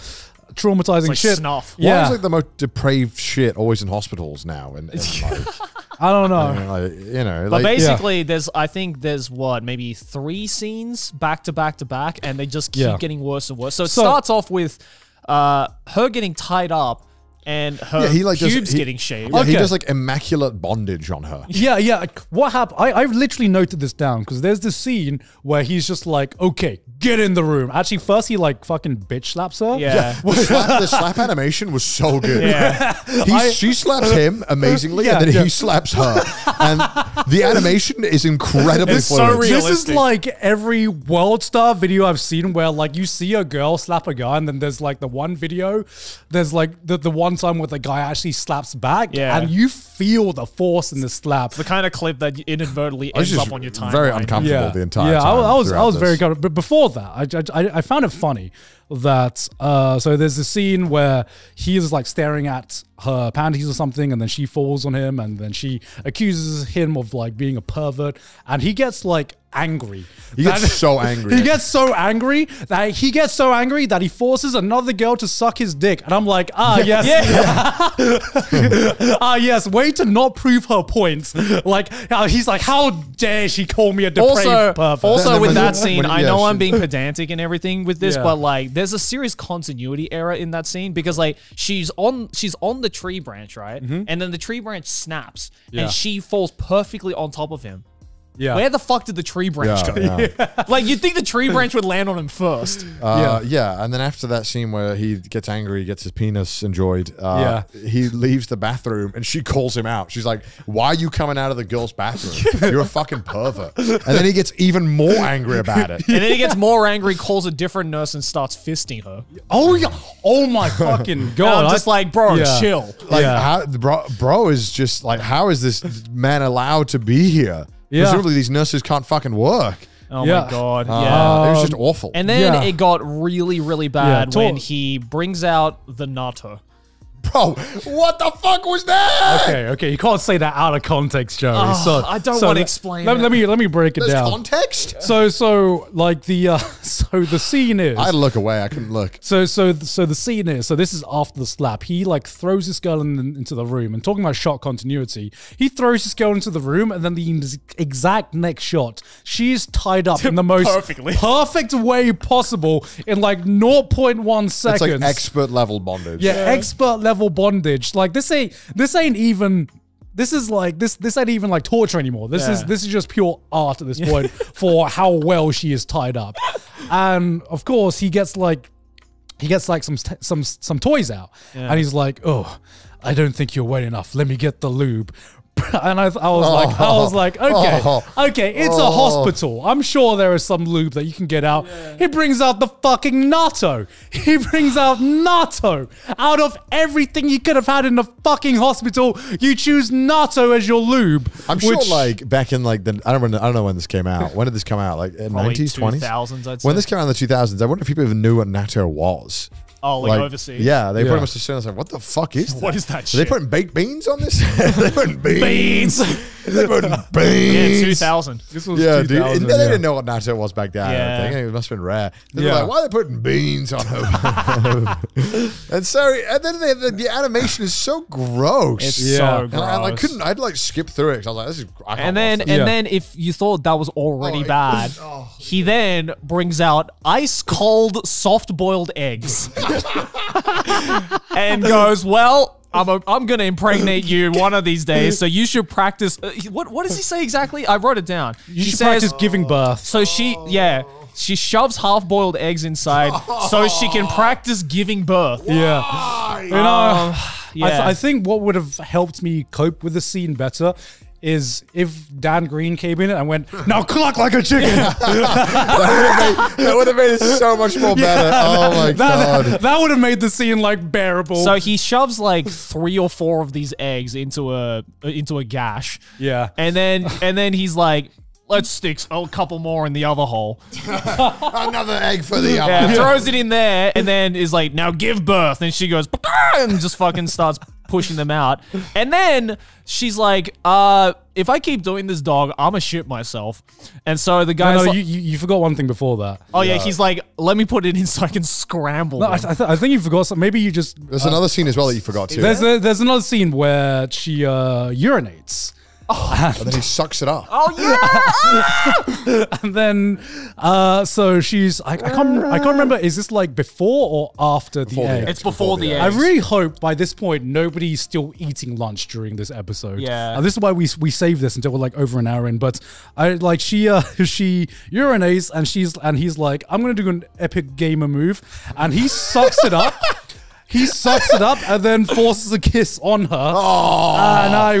traumatizing like shit. Snuff. Yeah. Why is like the most depraved shit always in hospitals now? And like, I don't know. I mean, like, you know, but like, basically, I think there's what, maybe 3 scenes back to back to back, and they just keep getting worse and worse. So it starts off with her getting tied up. And her pubes getting shaved. Yeah, he does like immaculate bondage on her. Yeah, yeah. What happened? I've literally noted this down because there's this scene where he's just like, okay, get in the room. Actually, first he like fucking bitch slaps her. Yeah. The slap animation was so good. Yeah. She slaps him amazingly and then he slaps her. And the animation is incredibly fluid. So realistic. This is like every World Star video I've seen where like you see a girl slap a guy and then there's like the one video, there's like the one time where the guy actually slaps back and you feel the force in the slap. It's the kind of clip that inadvertently ends up on your timeline. Very uncomfortable the entire time. Yeah, I was very comfortable. But before that, I found it funny that, so there's a scene where he is like staring at her panties or something and then she falls on him and then she accuses him of like being a pervert and he gets like angry. He gets so angry that he forces another girl to suck his dick. And I'm like, ah, yes. Way to not prove her points. Like, he's like, how dare she call me a depraved pervert. Also with that scene, I know I'm being pedantic and everything with this, but like there's a serious continuity error in that scene because like she's on the tree branch, right? Mm-hmm. And then the tree branch snaps and she falls perfectly on top of him. Yeah. Where the fuck did the tree branch go? Yeah. Like, you'd think the tree branch would land on him first. And then after that scene where he gets angry, he gets his penis enjoyed, he leaves the bathroom and she calls him out. She's like, why are you coming out of the girl's bathroom? You're a fucking pervert. And then he gets even more angry about it. And then he gets more angry, calls a different nurse and starts fisting her. Oh, yeah. Oh, my fucking God. And I'm just like, bro, chill. Like, bro is just like, how is this man allowed to be here? Yeah. Presumably these nurses can't fucking work. Oh my God. Yeah. It was just awful. And then it got really, really bad when he brings out the Natto. Bro, what the fuck was that? Okay, you can't say that out of context, Joey. I don't want to explain. Let me break it down. Context. So like the scene is. I look away. I couldn't look. So the scene is. So this is after the slap. He like throws this girl into the room. And talking about shot continuity, he throws this girl into the room, and then the exact next shot, she's tied up in the most perfect way possible in like 0.1 seconds. It's like expert level bondage. Yeah. Expert level. Bondage, like this ain't even. This is like this ain't even like torture anymore. This is just pure art at this point for how well she is tied up. And of course, he gets like some toys out, and he's like, "Oh, I don't think you're wet enough. Let me get the lube." and I was like, okay, it's a hospital. I'm sure there is some lube that you can get out. Yeah. He brings out the fucking natto. He brings out natto. Out of everything you could have had in the fucking hospital, you choose natto as your lube. I'm sure, like back in like the I don't know when this came out. When did this come out? Like in 90s, 20s, 2000s. I'd say. When this came out in the 2000s, I wonder if people even knew what natto was. Oh, like overseas. Yeah, they pretty much assumed, like, what the fuck is that? What is that shit? Are they putting baked beans on this? They putting beans. They putting beans. Yeah, 2000. This was 2000. Dude. They didn't know what natto was back then. Yeah. I think it must have been rare. They were like, why are they putting beans on her? And so, and then the animation is so gross. It's so gross. I couldn't, I'd like skip through it. I was like, this is, I can't and then if you thought that was already bad, he then brings out ice cold soft boiled eggs. And goes, well, I'm gonna impregnate you one of these days, so you should practice. What does he say exactly? I wrote it down. She should practice giving birth. So she shoves half-boiled eggs inside so she can practice giving birth. Why? Yeah, you know. I think what would have helped me cope with the scene better is if Dan Green came in and went, now cluck like a chicken. That would have made it so much more better. Oh my God. That would have made the scene like bearable. So he shoves like 3 or 4 of these eggs into a gash. Yeah. And then he's like, let's stick a couple more in the other hole. Another egg for the other. Yeah, throws it in there and then is like, now give birth. And she goes, and just fucking starts pushing them out. And then she's like, if I keep doing this, dog, I'ma shit myself. And so the guy, you forgot one thing before that. Oh yeah, he's like, let me put it in so I can scramble. No, I think you forgot something. Maybe you just there's another scene as well that you forgot too. There's another scene where she urinates. Oh. And then he sucks it up. Oh yeah! And then, so she's I can't remember. Is this like before or after the egg? It's before the egg. I really hope by this point nobody's still eating lunch during this episode. Yeah. This is why we save this until we're like over an hour in. But she urinates and he's like, I'm gonna do an epic gamer move, and he sucks it up. He sucks it up and then forces a kiss on her. Oh. And I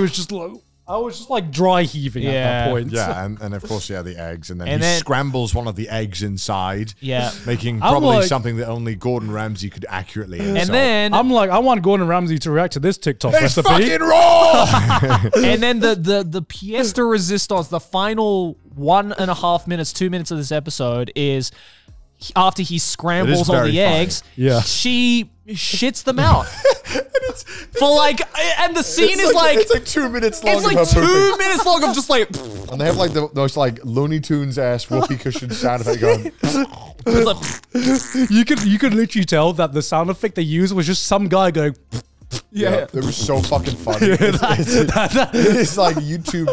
was just like dry heaving at that point. Yeah, and of course, the eggs. And then he scrambles one of the eggs inside. Yeah. Making probably something that only Gordon Ramsay could accurately insult. And then I'm like, I want Gordon Ramsay to react to this TikTok recipe. It's fucking raw! And then the pièce de résistance, the final 1.5 minutes, 2 minutes of this episode is after he scrambles all the eggs, she shits them out. And the scene is like, it's like 2 minutes long. It's like 2 minutes long of just like, and they have like those like Looney Tunes ass whoopee cushion sound effect going. You could literally tell that the sound effect they used was just some guy going. Yeah, it was so fucking funny. It's like YouTube,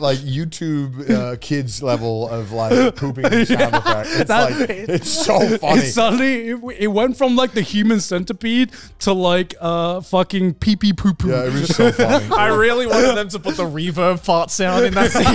like YouTube kids level of like pooping sound effect. It's so funny. Suddenly it went from like the human centipede to like fucking pee pee poo poo. Yeah, it was so funny. I really wanted them to put the reverb fart sound in that scene.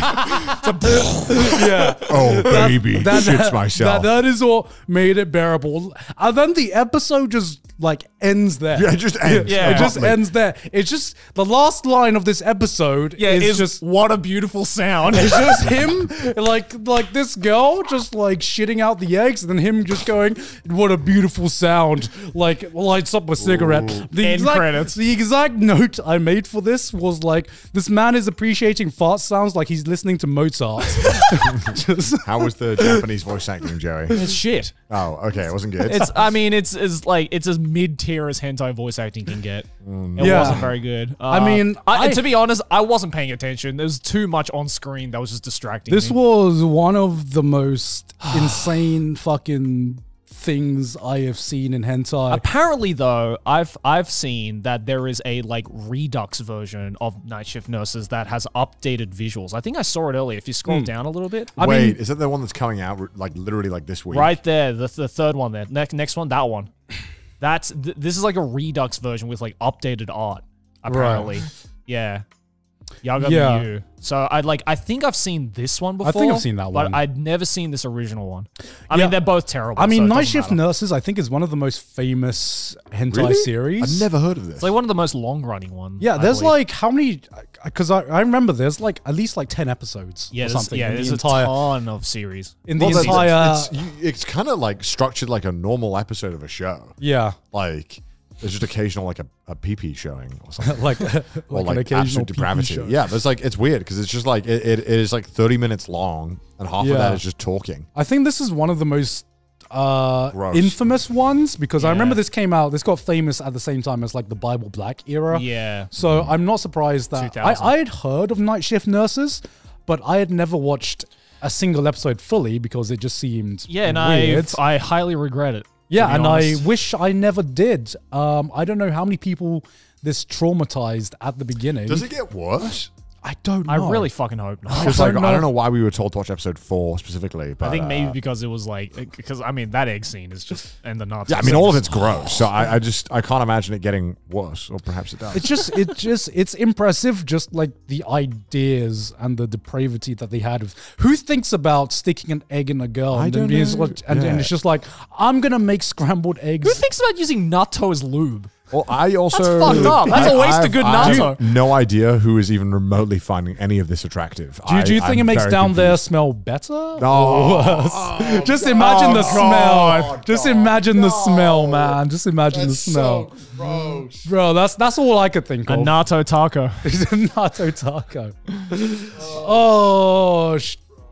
Oh baby, shits myself. That is what made it bearable. And then the episode just like ends there. Yeah, it just ends. Yeah. It just ends there. It's just the last line of this episode is just, what a beautiful sound. It's just him, like this girl just like shitting out the eggs and then him just going, what a beautiful sound. Like lights up a cigarette. Ooh. The exact note I made for this was like, this man is appreciating fart sounds like he's listening to Mozart. How was the Japanese voice acting, Joey? It's shit. Oh, okay. It wasn't good. It's as mid-tier as hentai voice acting can get. It wasn't very good. I mean, to be honest, I wasn't paying attention. There was too much on screen that was just distracting me. This was one of the most insane fucking things I have seen in hentai. Apparently, though, I've seen that there is a like redux version of Night Shift Nurses that has updated visuals. I think I saw it earlier. If you scroll down a little bit, wait, is that the one that's coming out like literally like this week? Right there, the third one there, next one, that one. This is like a redux version with like updated art, apparently. Right. Yeah. Yaga Miyu. So I think I've seen this one before. I think I've seen that one, but I'd never seen this original one. I mean, they're both terrible. I mean, so Night Shift Nurses, I think, is one of the most famous hentai series. I've never heard of this. It's like one of the most long-running ones. Yeah, there's like how many? Because I remember there's like at least like 10 episodes or something. Yeah, there's a ton of series in the entire. It's kind of like structured like a normal episode of a show. Yeah, like. There's just occasional like a pee-pee showing or something. like an occasional depravity. Pee-pee show. Yeah, there's like, it's weird because it's just like, it is like 30 minutes long and half of that is just talking. I think this is one of the most infamous ones because I remember this came out, this got famous at the same time as like the Bible Black era. Yeah. So I'm not surprised that I had heard of Night Shift Nurses, but I had never watched a single episode fully because it just seemed weird. And I highly regret it. Yeah, and honest. I wish I never did. I don't know how many people this traumatized at the beginning. Does it get worse? I don't know. I really fucking hope not. I don't know why we were told to watch episode 4 specifically. But I think maybe because it was like, because I mean, that egg scene is just, and the Nazi. Yeah, I mean, all of it's gross. So I can't imagine it getting worse, or perhaps it does. It's just, it's impressive. Just like the ideas and the depravity that they had. Of, who thinks about sticking an egg in a girl? And it's just like, I'm going to make scrambled eggs. Who thinks about using natto as lube? Well, I also... That's fucked up. That's a waste of good natto. No idea who is even remotely finding any of this attractive. Do you think it makes down confused. There smell better? No. Just imagine the smell. Just imagine the smell, man. Just imagine the smell. So gross. Bro, that's all I could think of. A natto taco. It's a natto taco.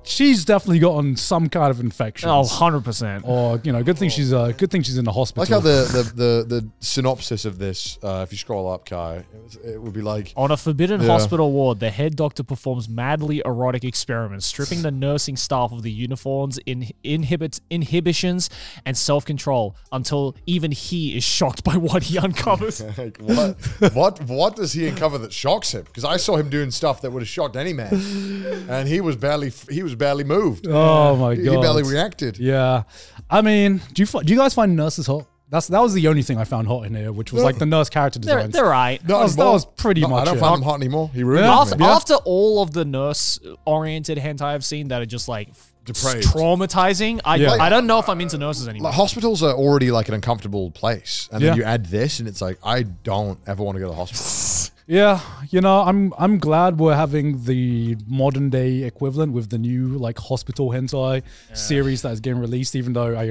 She's definitely gotten some kind of infection. Oh, 100%. Or, you know, good thing she's in the hospital. I like how the synopsis of this, if you scroll up, Kai, it would be like... On a forbidden hospital ward, the head doctor performs madly erotic experiments, stripping the nursing staff of the uniforms, inhibitions, and self-control, until even he is shocked by what he uncovers. Like, what does he uncover that shocks him? Because I saw him doing stuff that would have shocked any man. And he was barely moved. Oh my God. He barely reacted. Yeah. I mean, do you guys find nurses hot? That was the only thing I found hot in here, which was like the nurse character designs. They're right. That was pretty much it. I don't find them hot anymore. He ruined it. After all of the nurse-oriented hentai I've seen that are just like depraved, traumatizing, I don't know if I'm into nurses anymore. Like, hospitals are already like an uncomfortable place. And then you add this and it's like, I don't ever want to go to the hospital. Yeah, you know, I'm glad we're having the modern day equivalent with the new like hospital hentai series that is getting released. Even though I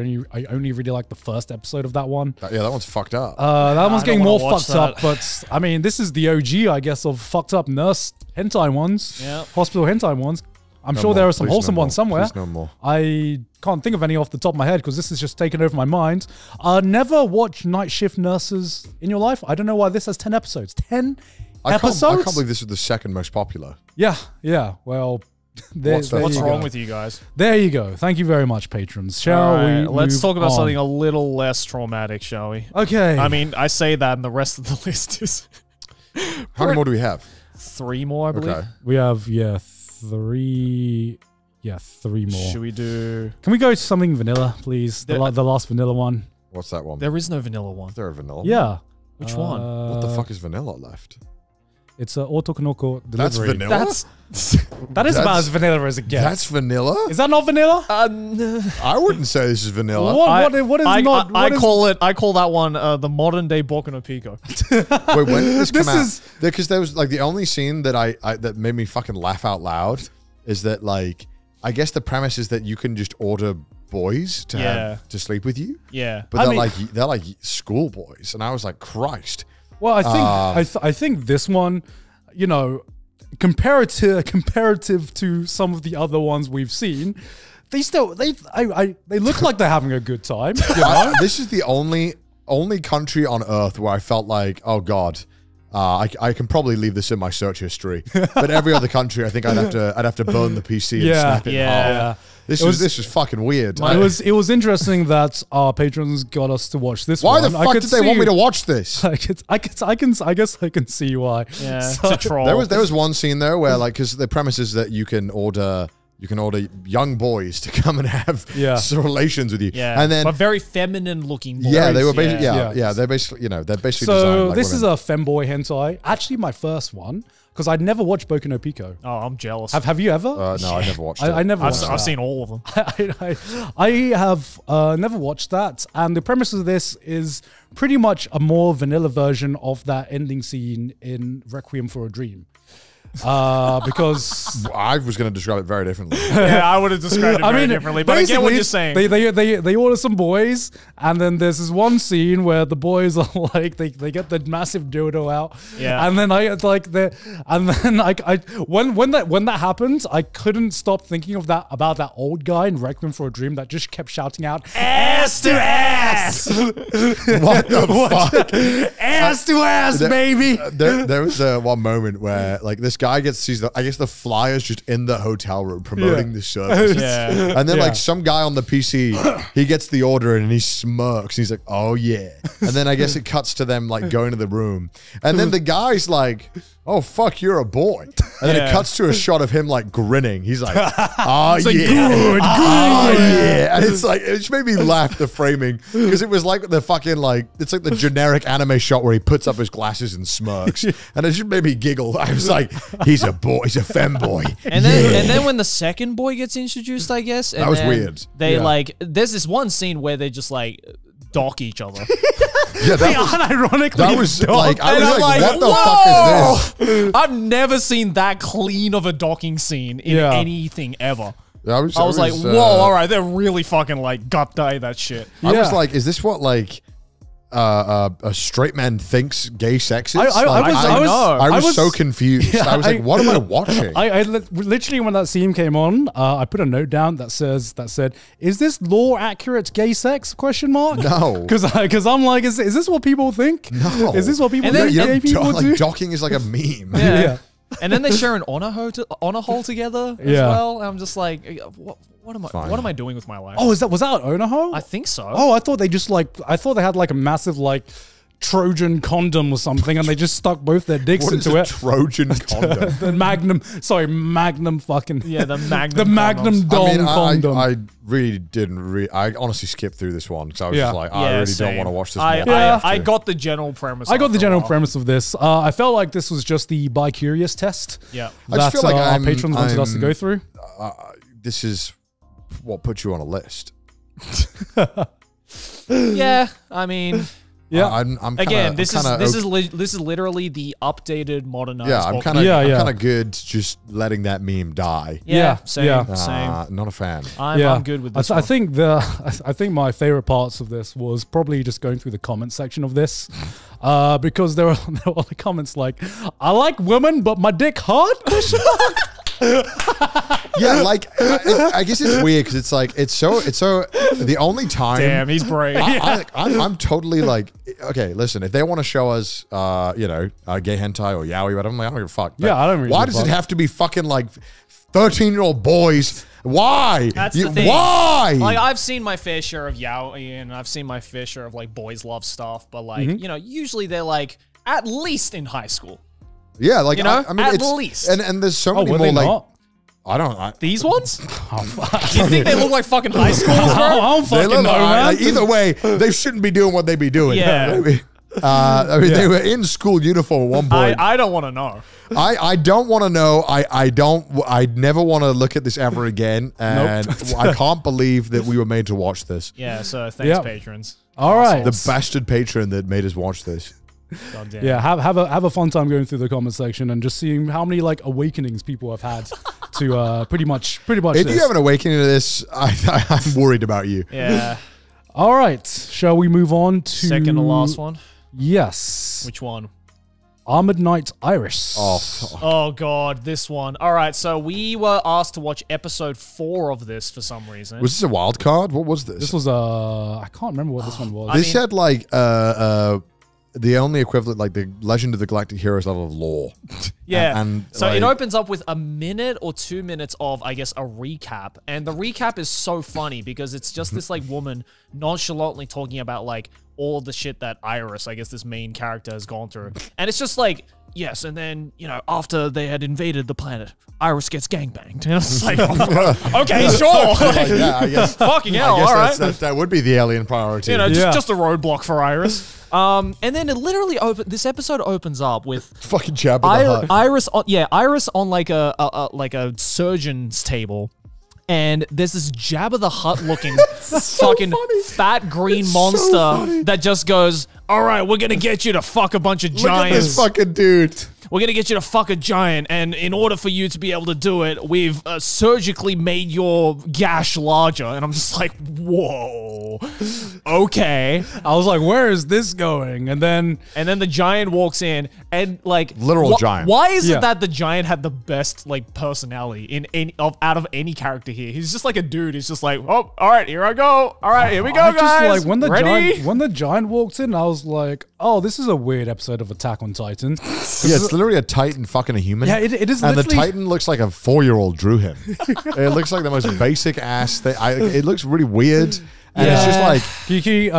only really like the first episode of that one. Yeah, that one's fucked up. That one's getting more fucked up. But I mean, this is the OG, I guess, of fucked up nurse hentai ones. Yeah, hospital hentai ones. I'm sure there are some wholesome ones somewhere. No more. I can't think of any off the top of my head because this is just taken over my mind. Never watch Night Shift Nurses in your life. I don't know why this has 10 episodes. 10 episodes? I can't believe this is the second most popular. Yeah, yeah. Well, what's wrong with you guys? There you go. Thank you very much, patrons. Let's talk about something a little less traumatic, shall we? Okay. I mean, I say that and the rest of the list is... How many more do we have? 3 more, I believe. Okay. We have, three more. Should we do... Can we go to something vanilla, please? The last vanilla one. What's that one? There is no vanilla one. Is there a vanilla one? Yeah. Which one? What the fuck is vanilla left? It's Otokonoko Delivery. That's vanilla? That's about as vanilla as it gets. That's vanilla? Is that not vanilla? I wouldn't say this is vanilla. I call that one the modern day Boku no Pico. Wait, when did this come out? Because there was like the only scene that that made me fucking laugh out loud is that like, I guess the premise is that you can just order boys to have to sleep with you. Yeah. But they're like school boys. And I was like, Christ. Well, I think I think this one, you know, comparative to some of the other ones we've seen, they look like they're having a good time. You know? This is the only country on Earth where I felt like, oh God, I can probably leave this in my search history. But every other country, I think I'd have to burn the PC and snap it in half. This was fucking weird. It was interesting that our patrons got us to watch this. Why the fuck did they want me to watch this? I guess I can see why. Yeah, so, it's a troll. There was one scene there where like, because the premise is that you can order You can order young boys to come and have relations with you. Yeah. And then, but very feminine looking boys. Yeah, they were basically, they're basically, you know, they're basically designed like women. Is a femboy hentai. Actually, my first one, because I'd never watched Boku no Pico. Oh, I'm jealous. Have you ever? No, I never watched it. I've seen all of them. I have never watched that. And the premise of this is pretty much a more vanilla version of that ending scene in Requiem for a Dream. Because I was going to describe it very differently. Yeah, I would have described it very differently, but I get what you're saying. They order some boys, and then there's this one scene where the boys are like, they get the massive dildo out, and then when that happened, I couldn't stop thinking of that about that old guy in Requiem for a Dream that just kept shouting out ass to ass. What the fuck? Ass to ass, baby. There was one moment where like this guy. I guess the flyers just in the hotel room promoting the service. Yeah. And then like some guy on the PC, he gets the order and he smirks. And he's like, oh yeah. And then I guess it cuts to them like going to the room. And then the guy's like, oh fuck, you're a boy. And then it cuts to a shot of him like grinning. He's like, oh it's like, good, oh, yeah. And it's like, it just made me laugh, the framing. Because it was like the fucking like, it's like the generic anime shot where he puts up his glasses and smirks. And it just made me giggle. I was like, he's a boy, he's a femboy. And then and then when the second boy gets introduced, I guess. And that was weird. They like, there's this one scene where they just like dock each other. Yeah, that was unironically. That was like, I was like, what the fuck is this? I've never seen that clean of a docking scene in anything ever. I was like, whoa, all right, they're really fucking like gut-die that shit. Yeah. I was like, is this what like a straight man thinks gay sex is? I was so confused. Yeah, I was like, what am I watching? I literally, when that scene came on, I put a note down that said, is this law accurate gay sex? Question mark. No. Because I'm like, is this what people think? No. Is this what people think gay people do? Like, docking is like a meme. Yeah. And then they share an honor hole together as well. And I'm just like, what am I doing with my life? Oh, was that an honor hole? I think so. Oh, I thought they just like, I thought they had like a massive like Trojan condom or something, and they just stuck both their dicks into it. Trojan condom. The Magnum, sorry, Magnum fucking. Yeah, the Magnum. The Magnum dong condom. I really didn't. I honestly skipped through this one because I was just like, I really don't want to watch this. I got the general premise. I got the general premise of this. I felt like this was just the bi-curious test. Yeah, that I just feel like our patrons wanted us to go through. This is what put you on a list. Yeah, I mean. Yeah, I'm kinda, again. This is literally the updated, modernized. Yeah, I'm kind of good just letting that meme die. Yeah, same. Not a fan. I'm good with this. I think my favorite parts of this was probably just going through the comment section of this, because there were all the comments like, "I like women, but my dick hard." Yeah, like I guess it's weird because it's like it's so the only time. Damn, he's brave. I'm totally like, okay, listen, if they want to show us, you know, gay hentai or yaoi, whatever, I'm like, I don't give a fuck. But yeah, I don't. Really why does it have to be fucking like 13-year-old boys? Why? That's the thing. Why? Like, I've seen my fair share of yaoi, and I've seen my fair share of like boys love stuff, but like you know, usually they're like at least in high school. Yeah, like you know, I mean, at least, and there's so many more like. Not? These ones? Oh, fuck. You think they look like fucking high schoolers, bro? I don't fucking know, man. Like, either way, they shouldn't be doing what they be doing. Yeah. I mean, they were in school uniform at one point. I don't want to know. I don't want to know. I never want to look at this ever again. And I can't believe that we were made to watch this. Yeah, so thanks, patrons. All right. The bastard patron that made us watch this. God damn. Yeah, have a fun time going through the comment section and just seeing how many like awakenings people have had to pretty much. If you have an awakening to this, I'm worried about you. Yeah. All right, shall we move on to second to last one? Yes. Which one? Armored Knight Iris. Oh, fuck. Oh god, this one. All right, so we were asked to watch episode 4 of this for some reason. Was this a wild card? What was this? This was I can't remember what this one was. This had like the only equivalent, like the Legend of the Galactic Heroes level of lore. Yeah. And so like, it opens up with a minute or 2 minutes of, I guess, a recap. And the recap is so funny because it's just this like woman nonchalantly talking about like all the shit that Iris, I guess this main character, has gone through. And it's just like, Yes, and then, you know, after they had invaded the planet, Iris gets gangbanged. And it's like, okay, sure. Like, yeah, I guess. Fucking hell, all right. That would be the alien priority. You know, just a roadblock for Iris. And then it literally this episode opens up with fucking Jabba Iris on, Iris on like a surgeon's table. And there's this Jabba the Hutt looking fucking fat green monster that just goes, all right, we're going to get you to fuck a bunch of giants. Look at this fucking dude. We're going to get you to fuck a giant. And in order for you to be able to do it, we've surgically made your gash larger. And I'm just like, whoa. Okay. I was like, where is this going? And then the giant walks in and like. Literal giant. Why is it that the giant had the best like personality out of any character here? He's just like a dude. He's just like, oh, all right, here I go. All right, here we go, guys. Just, like, when the giant walked in, I was like, oh, this is a weird episode of Attack on Titan. It's literally a Titan fucking a human. Yeah, it is. And the Titan looks like a 4-year-old drew him. It looks like the most basic ass thing. It looks really weird. And it's just like...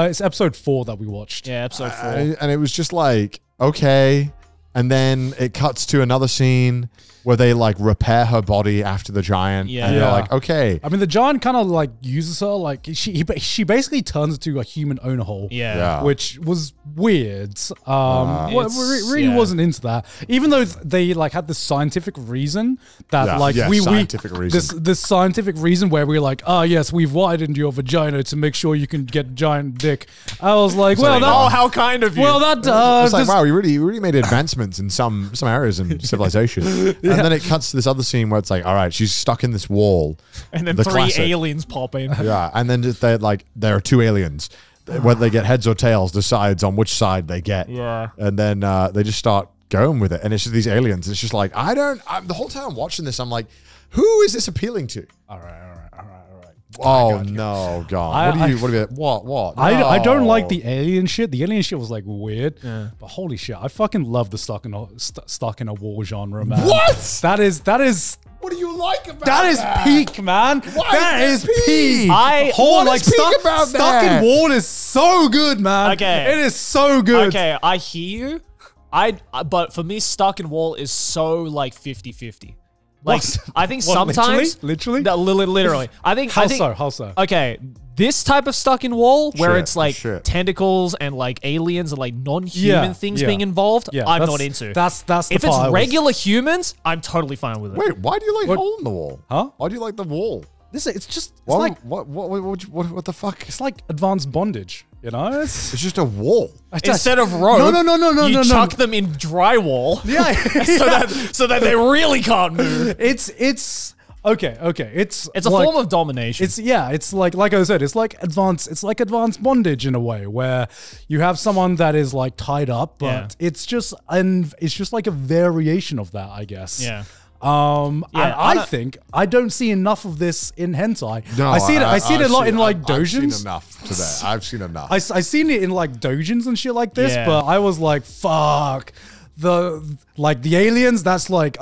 it's episode 4 that we watched. Yeah, episode 4. And it was just like, okay. And then it cuts to another scene where they like repair her body after the giant. Yeah. And they're like, okay. I mean, the giant kind of like uses her. Like she basically turns into a human owner hole. Yeah. Which was weird. We really wasn't into that. Even though they like had this scientific reason that this scientific reason where we're like, oh yes, we've widened your vagina to make sure you can get giant dick. I was like, how kind of you. Well, that it's like, wow, you really made advancements in some areas in civilization. And then it cuts to this other scene where it's like, all right, she's stuck in this wall. And then three aliens pop in. Yeah, and then they're like, there are 2 aliens. Whether they get heads or tails decides on which side they get. Yeah. And then they just start going with it. And it's just these aliens. It's just like, the whole time I'm watching this, I'm like, who is this appealing to? All right. Oh, no, God. What? No. I don't like the alien shit. The alien shit was like weird. Yeah. But holy shit, I fucking love the stuck in a wall genre, man. What? That is... What do you like about that? That is peak, man. That is peak. Stuck in wall is so good, man. Okay. It is so good. Okay, I hear you. But for me, stuck in wall is so like 50-50. Like, I think sometimes... Literally? How so? Okay, this type of stuck in wall, where it's like tentacles and like aliens and like non-human things being involved, I'm not into. If it's regular humans, I'm totally fine with it. Wait, why do you like hole in the wall? Huh? Why do you like the wall? What the fuck? It's like advanced bondage. You know, it's just a wall. Instead of rope, you chuck them in drywall. Yeah, so that they really can't move. It's like a form of domination. It's like I said, it's like advanced bondage in a way where you have someone that is like tied up, but it's just like a variation of that, I guess. Yeah. I think I don't see enough of this in hentai. No, I see it a lot in doujins. I've seen enough to that. I've seen it in like doujins and shit like this, but I was like, fuck. The aliens, that's like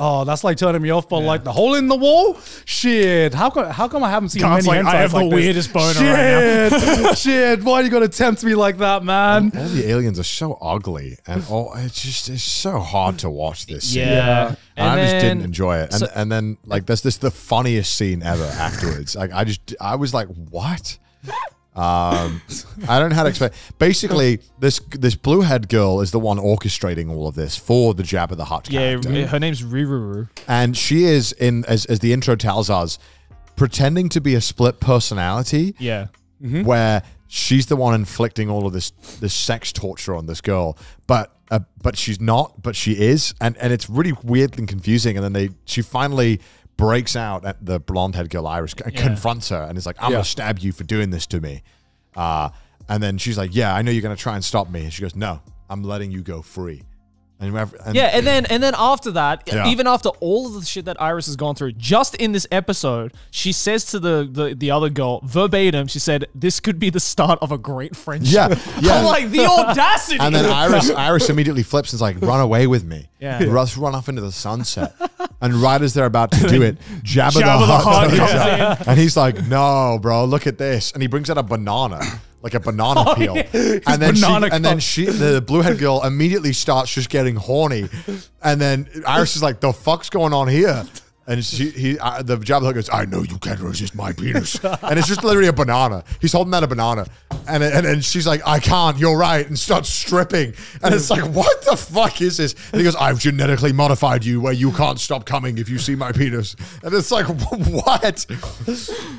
turning me off, but like the hole in the wall, shit. How come I haven't seen many hentai? I have the weirdest boner right now. Shit, why are you gonna tempt me like that, man? And all the aliens are so ugly, and it's so hard to watch this scene. Yeah, and I just didn't enjoy it. And then like there's the funniest scene ever afterwards. Like I was like, what? I don't know how to explain. Basically, this blue-haired girl is the one orchestrating all of this for the Jabba the Hutt character. Yeah, her name's Riruru. And she is, as the intro tells us, pretending to be a split personality. Yeah. Mm-hmm. Where she's the one inflicting all of this sex torture on this girl. But she's not, but she is. And it's really weird and confusing. And then she finally... breaks out at the blonde-haired girl Iris, confronts her, and is like, I'm going to stab you for doing this to me. And then she's like, yeah, I know you're going to try and stop me. And she goes, no, I'm letting you go free. And then after that, even after all of the shit that Iris has gone through, just in this episode, she says to the other girl, verbatim, she said, this could be the start of a great friendship. Yeah. I'm like, the audacity! And then Iris immediately flips and is like, run away with me. Yeah. Run off into the sunset. And right as they're about to do it, Jabba the Hutt comes in. And he's like, no, bro, look at this. And he brings out a banana. like a banana peel. And then the bluehead girl immediately starts just getting horny. And then Iris is like, the fuck's going on here? And the job hook goes, I know you can't resist my penis. And it's just literally a banana. He's holding out a banana. And she's like, I can't, you're right. And starts stripping. And it's like, what the fuck is this? And he goes, I've genetically modified you where you can't stop coming if you see my penis. And it's like, what?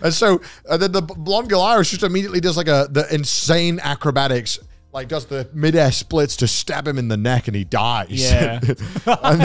And so then the blonde girl Iris just immediately does like the insane acrobatics. Like does the mid-air splits to stab him in the neck and he dies. Yeah. And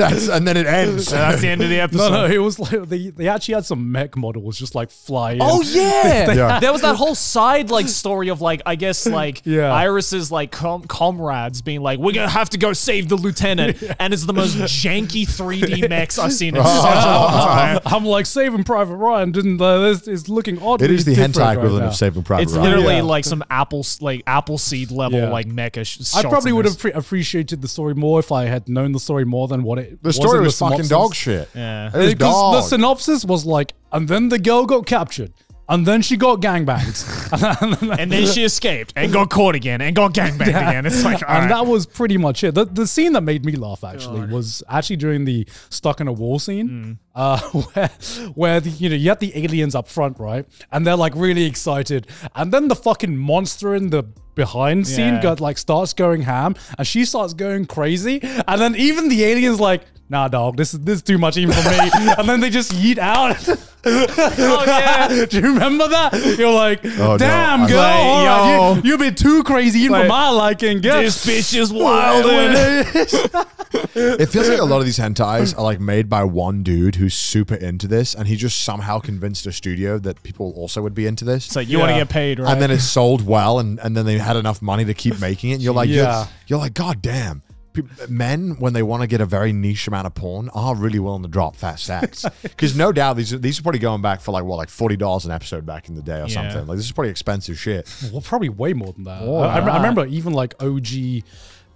then it ends. And that's the end of the episode. No, no, it was like, they actually had some mech models just like flying. Oh yeah. There was that whole side like story of like, I guess like Iris's like comrades being like, we're gonna have to go save the lieutenant. And it's the most janky 3D mechs I've seen in such a long time. I'm like, Saving Private Ryan didn't, this is looking odd. It is the hentai equivalent of Saving Private Ryan. It's literally like some Appleseed level like mecha shots. I probably would have appreciated the story more if I had known the story more than what it was. The story was fucking dog shit. Yeah. Because the synopsis was like, and then the girl got captured. And then she got gangbanged. And then she escaped and got caught again and got gangbanged again. It's like, all right. And that was pretty much it. The scene that made me laugh actually was actually during the stuck in a wall scene where you had the aliens up front, right? And they're like really excited. And then the fucking monster in the behind scene got like starts going ham and she starts going crazy. And then even the aliens like, nah, dog, this is too much even for me. And then they just yeet out. Oh, yeah. Do you remember that? You're like, oh, damn, no. Girl, like, yo, you've been too crazy even for my liking. This bitch is wildin'. It feels like a lot of these hentais are like made by one dude who's super into this, and he just somehow convinced a studio that people also would be into this. It's like, you want to get paid, right? And then it's sold well, and then they had enough money to keep making it. And you're like, you're like, god damn. Men, when they want to get a very niche amount of porn, are really willing to drop fast acts. Because no doubt these are probably going back for like what, like $40 an episode back in the day or something. Like this is pretty expensive shit. Well, probably way more than that. Oh, I remember even like OG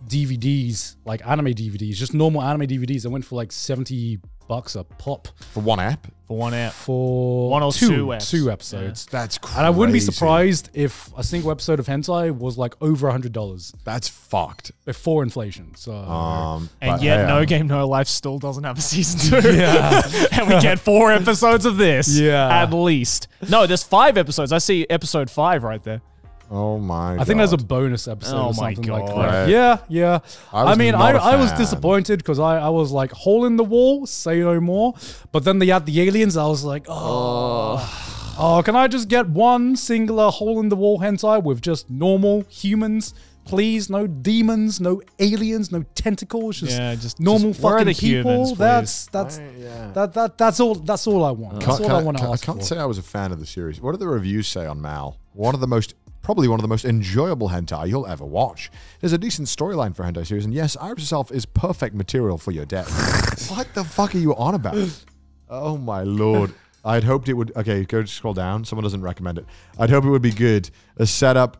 DVDs, like anime DVDs, just normal anime DVDs. They went for like $70 a pop for one app. For one app. For one or two episodes. Yeah. That's crazy. And I wouldn't be surprised if a single episode of hentai was like over $100. That's fucked. Before inflation. So and yet No Game No Life still doesn't have a season 2. Yeah. And we get 4 episodes of this. Yeah. At least. No, there's 5 episodes. I see episode 5 right there. Oh my god. I think there's a bonus episode or something like that. Right. Yeah, yeah. I mean, I was disappointed because I was like, hole in the wall, say no more. But then they had the aliens. I was like, oh, can I just get one singular hole in the wall hentai with just normal humans? Please, no demons, no aliens, no tentacles, just normal fucking people. Humans, that's all I want. That's all I want to ask for. I can't say I was a fan of the series. What did the reviews say on Mal? Probably one of the most enjoyable hentai you'll ever watch. There's a decent storyline for a hentai series, and yes, Iris herself is perfect material for your death. What the fuck are you on about? Oh my lord. I'd hoped it would... Okay, go scroll down. Someone doesn't recommend it. I'd hope it would be good. A setup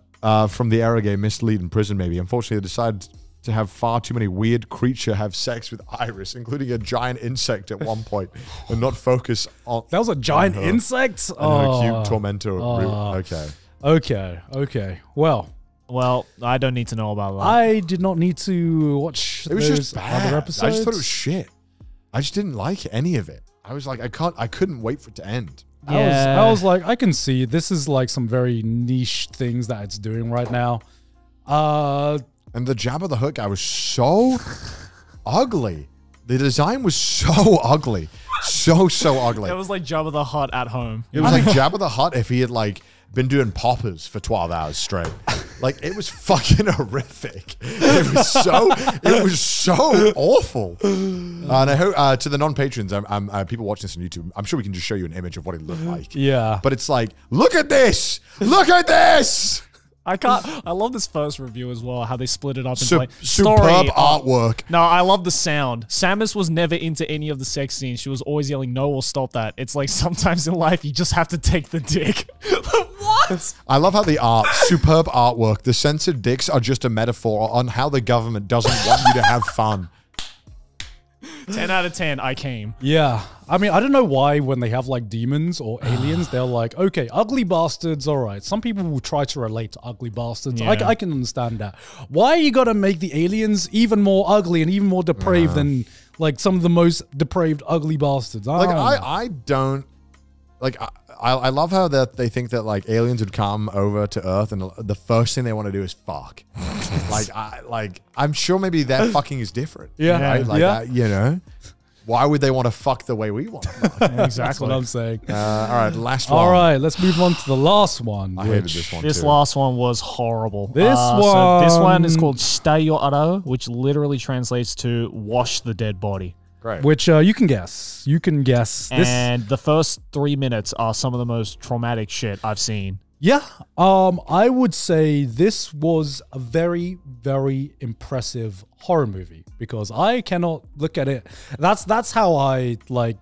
from the Erege mislead in prison, maybe. Unfortunately, they decided to have far too many weird creatures have sex with Iris, including a giant insect at one point, and not focus on... That was a giant insect? And her cute tormentor. Okay. Well, I don't need to know about that. I did not need to watch those other episodes. I just thought it was shit. I just didn't like any of it. I was like, I couldn't wait for it to end. Yeah. I was like, I can see this is like some very niche things that it's doing right now. And the Jabba the Hutt guy was so ugly. The design was so ugly. So ugly. It was like Jabba the Hutt at home. It was like Jabba the Hutt if he had like been doing poppers for 12 hours straight. Like, it was fucking horrific. It was so awful. And I hope, to the non-patrons, people watching this on YouTube, I'm sure we can just show you an image of what it looked like. Yeah. But it's like, look at this! Look at this! I love this first review as well, how they split it up into like story. Superb artwork. No, I love the sound. Samus was never into any of the sex scenes. She was always yelling, no, we'll stop that. It's like sometimes in life, you just have to take the dick. What? I love how the art, superb artwork, the censored dicks are just a metaphor on how the government doesn't want you to have fun. 10 out of 10, I came. Yeah. I mean, I don't know why when they have like demons or aliens, they're like, okay, ugly bastards, all right. Some people will try to relate to ugly bastards. Yeah. I can understand that. Why you gotta make the aliens even more ugly and even more depraved than like some of the most depraved ugly bastards? I love how that they think that like aliens would come over to Earth and the first thing they want to do is fuck. I'm sure maybe that fucking is different. Yeah. Right? Like that, you know, why would they want to fuck the way we want to fuck? Yeah, exactly. That's what I'm saying. All right. Last one. All right. Let's move on to the last one. I hated this one too. This last one was horrible. This one. So this one is called Shita yo Arau, which literally translates to wash the dead body. Right. Which you can guess. You can guess. And the first 3 minutes are some of the most traumatic shit I've seen. Yeah. I would say this was a very, very impressive horror movie because I cannot look at it. That's how I like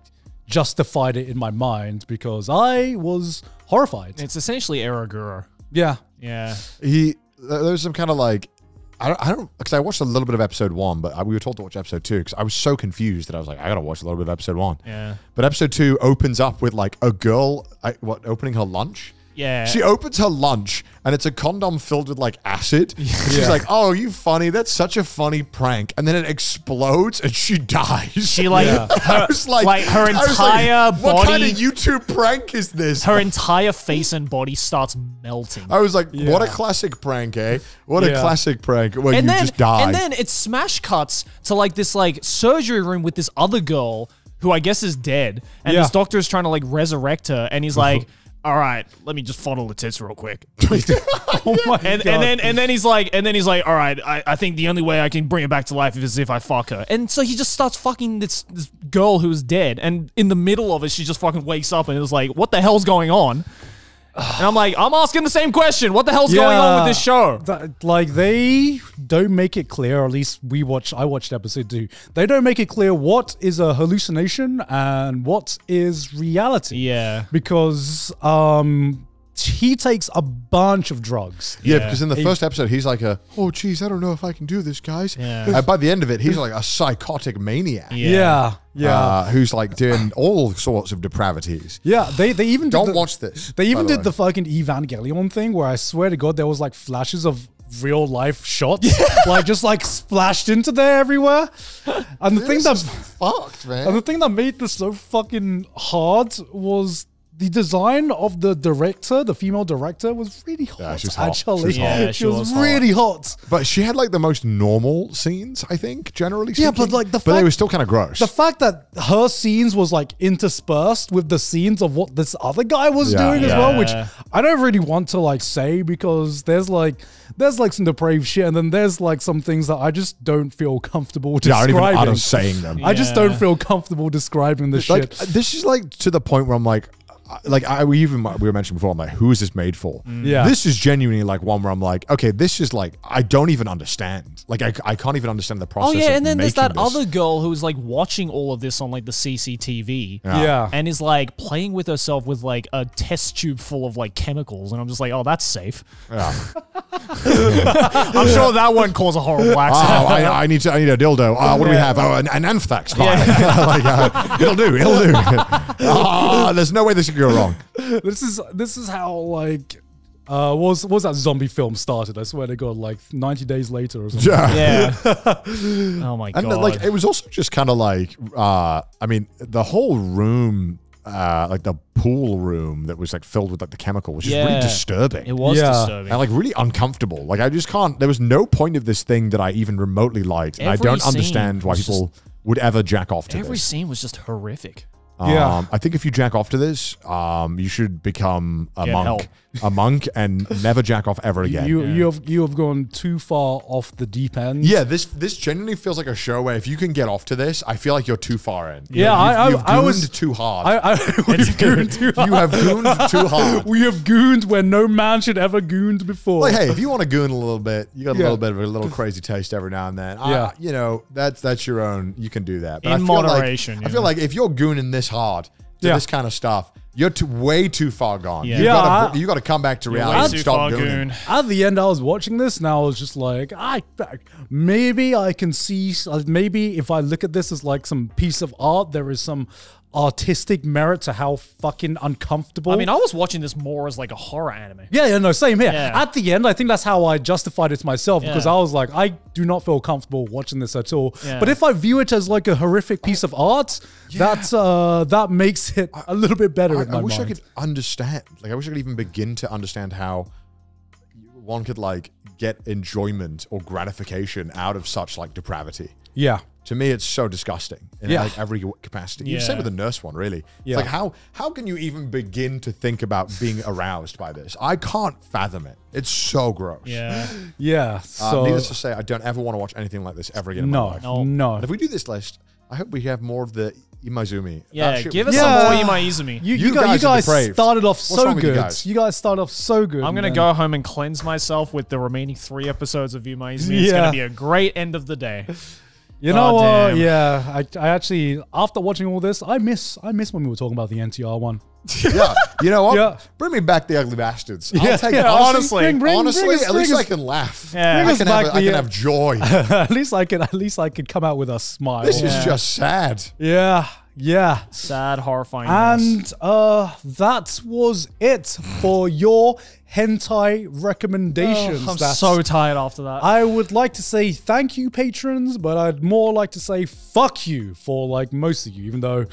justified it in my mind because I was horrified. It's essentially Eroguro. Yeah. Yeah. There's some kind of like, because I watched a little bit of episode one, but we were told to watch episode two because I was so confused that I was like, I gotta watch a little bit of episode one. Yeah. But episode two opens up with like a girl, opening her lunch. Yeah. She opens her lunch and it's a condom filled with like acid. Yeah. She's like, oh, you funny. That's such a funny prank. And then it explodes and she dies. She like, I was like her entire body. What kind of YouTube prank is this? Her entire face and body starts melting. I was like, what a classic prank, eh? What a classic prank where you just die. And then it smash cuts to like this like surgery room with this other girl who I guess is dead. And this doctor is trying to like resurrect her. And he's like, all right, let me just fondle the tits real quick. And then he's like, all right, I think the only way I can bring it back to life is if I fuck her. And so he just starts fucking this girl who's dead, and in the middle of it, she just fucking wakes up and is like, what the hell's going on? And I'm like, I'm asking the same question. What the hell's going on with this show? Like they don't make it clear, or at least I watched episode two. They don't make it clear what is a hallucination and what is reality. Yeah. Because he takes a bunch of drugs. Yeah, because in the first episode, he's like oh, geez, I don't know if I can do this, guys. Yeah. By the end of it, he's like a psychotic maniac. Who's like doing all sorts of depravities. Yeah, they even did watch this. They even did the fucking Evangelion thing where I swear to God, there was like flashes of real life shots, like just like splashed into there everywhere. And the thing that made this so fucking hard was the design of the director, the female director, was really hot. Yeah, she was hot. Actually, she was really hot. But she had like the most normal scenes, I think, generally speaking. Yeah, but like but they were still kind of gross. The fact that her scenes was like interspersed with the scenes of what this other guy was doing as well, which I don't really want to like say because there's like some depraved shit, and then there's like some things that I just don't feel comfortable describing. I don't saying them. Yeah. I just don't feel comfortable describing this shit. Like, this is like to the point where I'm like. We were mentioning before, I'm like, who is this made for? Yeah. This is genuinely like one where I'm like, okay, this is like, I don't even understand. Like, I can't even understand the process. Oh yeah, and then there's that other girl who is like watching all of this on like the CCTV. Yeah. And is like playing with herself with like a test tube full of like chemicals. And I'm just like, oh, that's safe. Yeah. I'm sure that won't cause a horrible accident. Oh, I need a dildo. What do we have? Oh, an anthrax. Like, it'll do. There's no way this could go wrong. This is how like was that zombie film started? I swear to God, like 90 days later or something. Yeah. Oh my God. And like it was also just kind of like I mean the whole room. Like the pool room that was like filled with like the chemical, which is really disturbing. It was disturbing. And like really uncomfortable. Like I just can't, there was no point of this thing that I even remotely liked. And I don't understand why people would ever jack off to this. Every scene was just horrific. I think if you jack off to this, you should become a monk. A monk and never jack off ever again. You have gone too far off the deep end. Yeah, this genuinely feels like a show where if you can get off to this, I feel like you're too far in. Yeah, you have gooned too hard. We have gooned where no man should ever gooned before. Like, hey, if you want to goon a little bit, you got a little bit of a little crazy taste every now and then. You know, that's your own. You can do that. But in moderation. I feel like if you're gooning this hard, to this kind of stuff, you're way too far gone. Yeah, you got to come back to reality and stop doing it. At the end, I was watching this and I was just like, maybe I can see, maybe if I look at this as like some piece of art, there is some artistic merit to how fucking uncomfortable. I mean, I was watching this more as like a horror anime. Yeah, yeah, no, same here. Yeah. At the end, I think that's how I justified it to myself because I was like, I do not feel comfortable watching this at all. Yeah. But if I view it as like a horrific piece of art, that makes it a little bit better in my mind. I wish I could understand, like I wish I could even begin to understand how one could like get enjoyment or gratification out of such like depravity. Yeah. To me, it's so disgusting in like every capacity. Yeah. You said with the nurse one, really. Yeah. It's like, how can you even begin to think about being aroused by this? I can't fathom it. It's so gross. Yeah. Yeah. So needless to say, I don't ever want to watch anything like this ever again in my life. No, no. If we do this list, I hope we have more of the Imaizumi. Yeah, give us some more Imaizumi. You guys started off so good. You guys started off so good. I'm going to go home and cleanse myself with the remaining 3 episodes of Imaizumi. It's going to be a great end of the day. You know what? Yeah, I actually, after watching all this, I miss when we were talking about the NTR one. Yeah, you know what? Yeah. Bring me back the Ugly Bastards. I'll take it. Honestly, honestly, at least I can laugh. Yeah. I can have joy. At least I can come out with a smile. This is just sad. Yeah. Yeah. Sad, horrifying. And that was it for your hentai recommendations. Oh, I'm so tired after that. I would like to say thank you, patrons, but I'd more like to say fuck you for like most of you, even though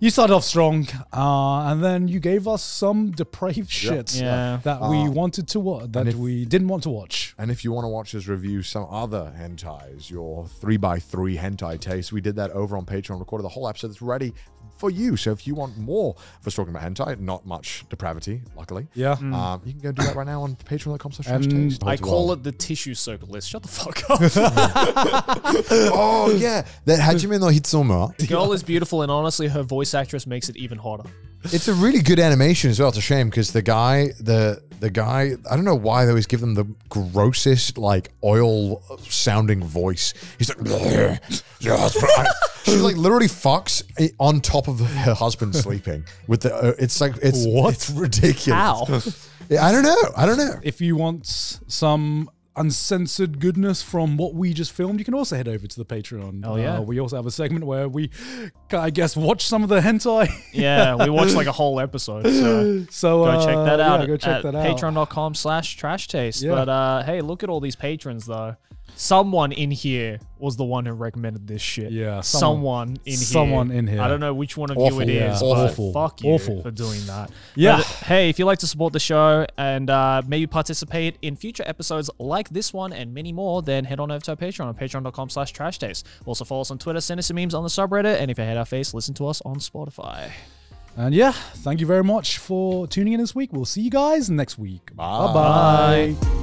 you started off strong and then you gave us some depraved shit that we wanted to watch, we didn't want to watch. And if you want to watch us review some other hentais, your 3x3 hentai taste, we did that over on Patreon, recorded the whole episode. It's ready for you. So if you want more for us talking about hentai, not much depravity, luckily. Yeah. You can go do that right now on patreon.com/TrashTaste. I call it the tissue soak list. Shut the fuck up. Oh, yeah. That Hajime no Hitsuma. The girl is beautiful, and honestly, her voice actress makes it even hotter. It's a really good animation as well. It's a shame because the guy, I don't know why they always give them the grossest, like, oil sounding voice. He's like, she like literally fucks on top of her husband sleeping with the, it's like, it's ridiculous. How? I don't know. If you want some uncensored goodness from what we just filmed, you can also head over to the Patreon. Oh yeah, we also have a segment where we, I guess, watch some of the hentai. Yeah, we watched like a whole episode. So go check that out. Yeah, go check that out. Patreon.com/TrashTaste. Yeah. But hey, look at all these patrons though. Someone in here was the one who recommended this shit. Yeah, someone in here. I don't know which one of you it is. Awful. But fuck you for doing that. Yeah. But, hey, if you'd like to support the show and maybe participate in future episodes like this one and many more, then head on over to our Patreon on patreon.com/TrashTaste. Also follow us on Twitter, send us some memes on the subreddit, and if you hate our face, listen to us on Spotify. And yeah, thank you very much for tuning in this week. We'll see you guys next week. Bye bye.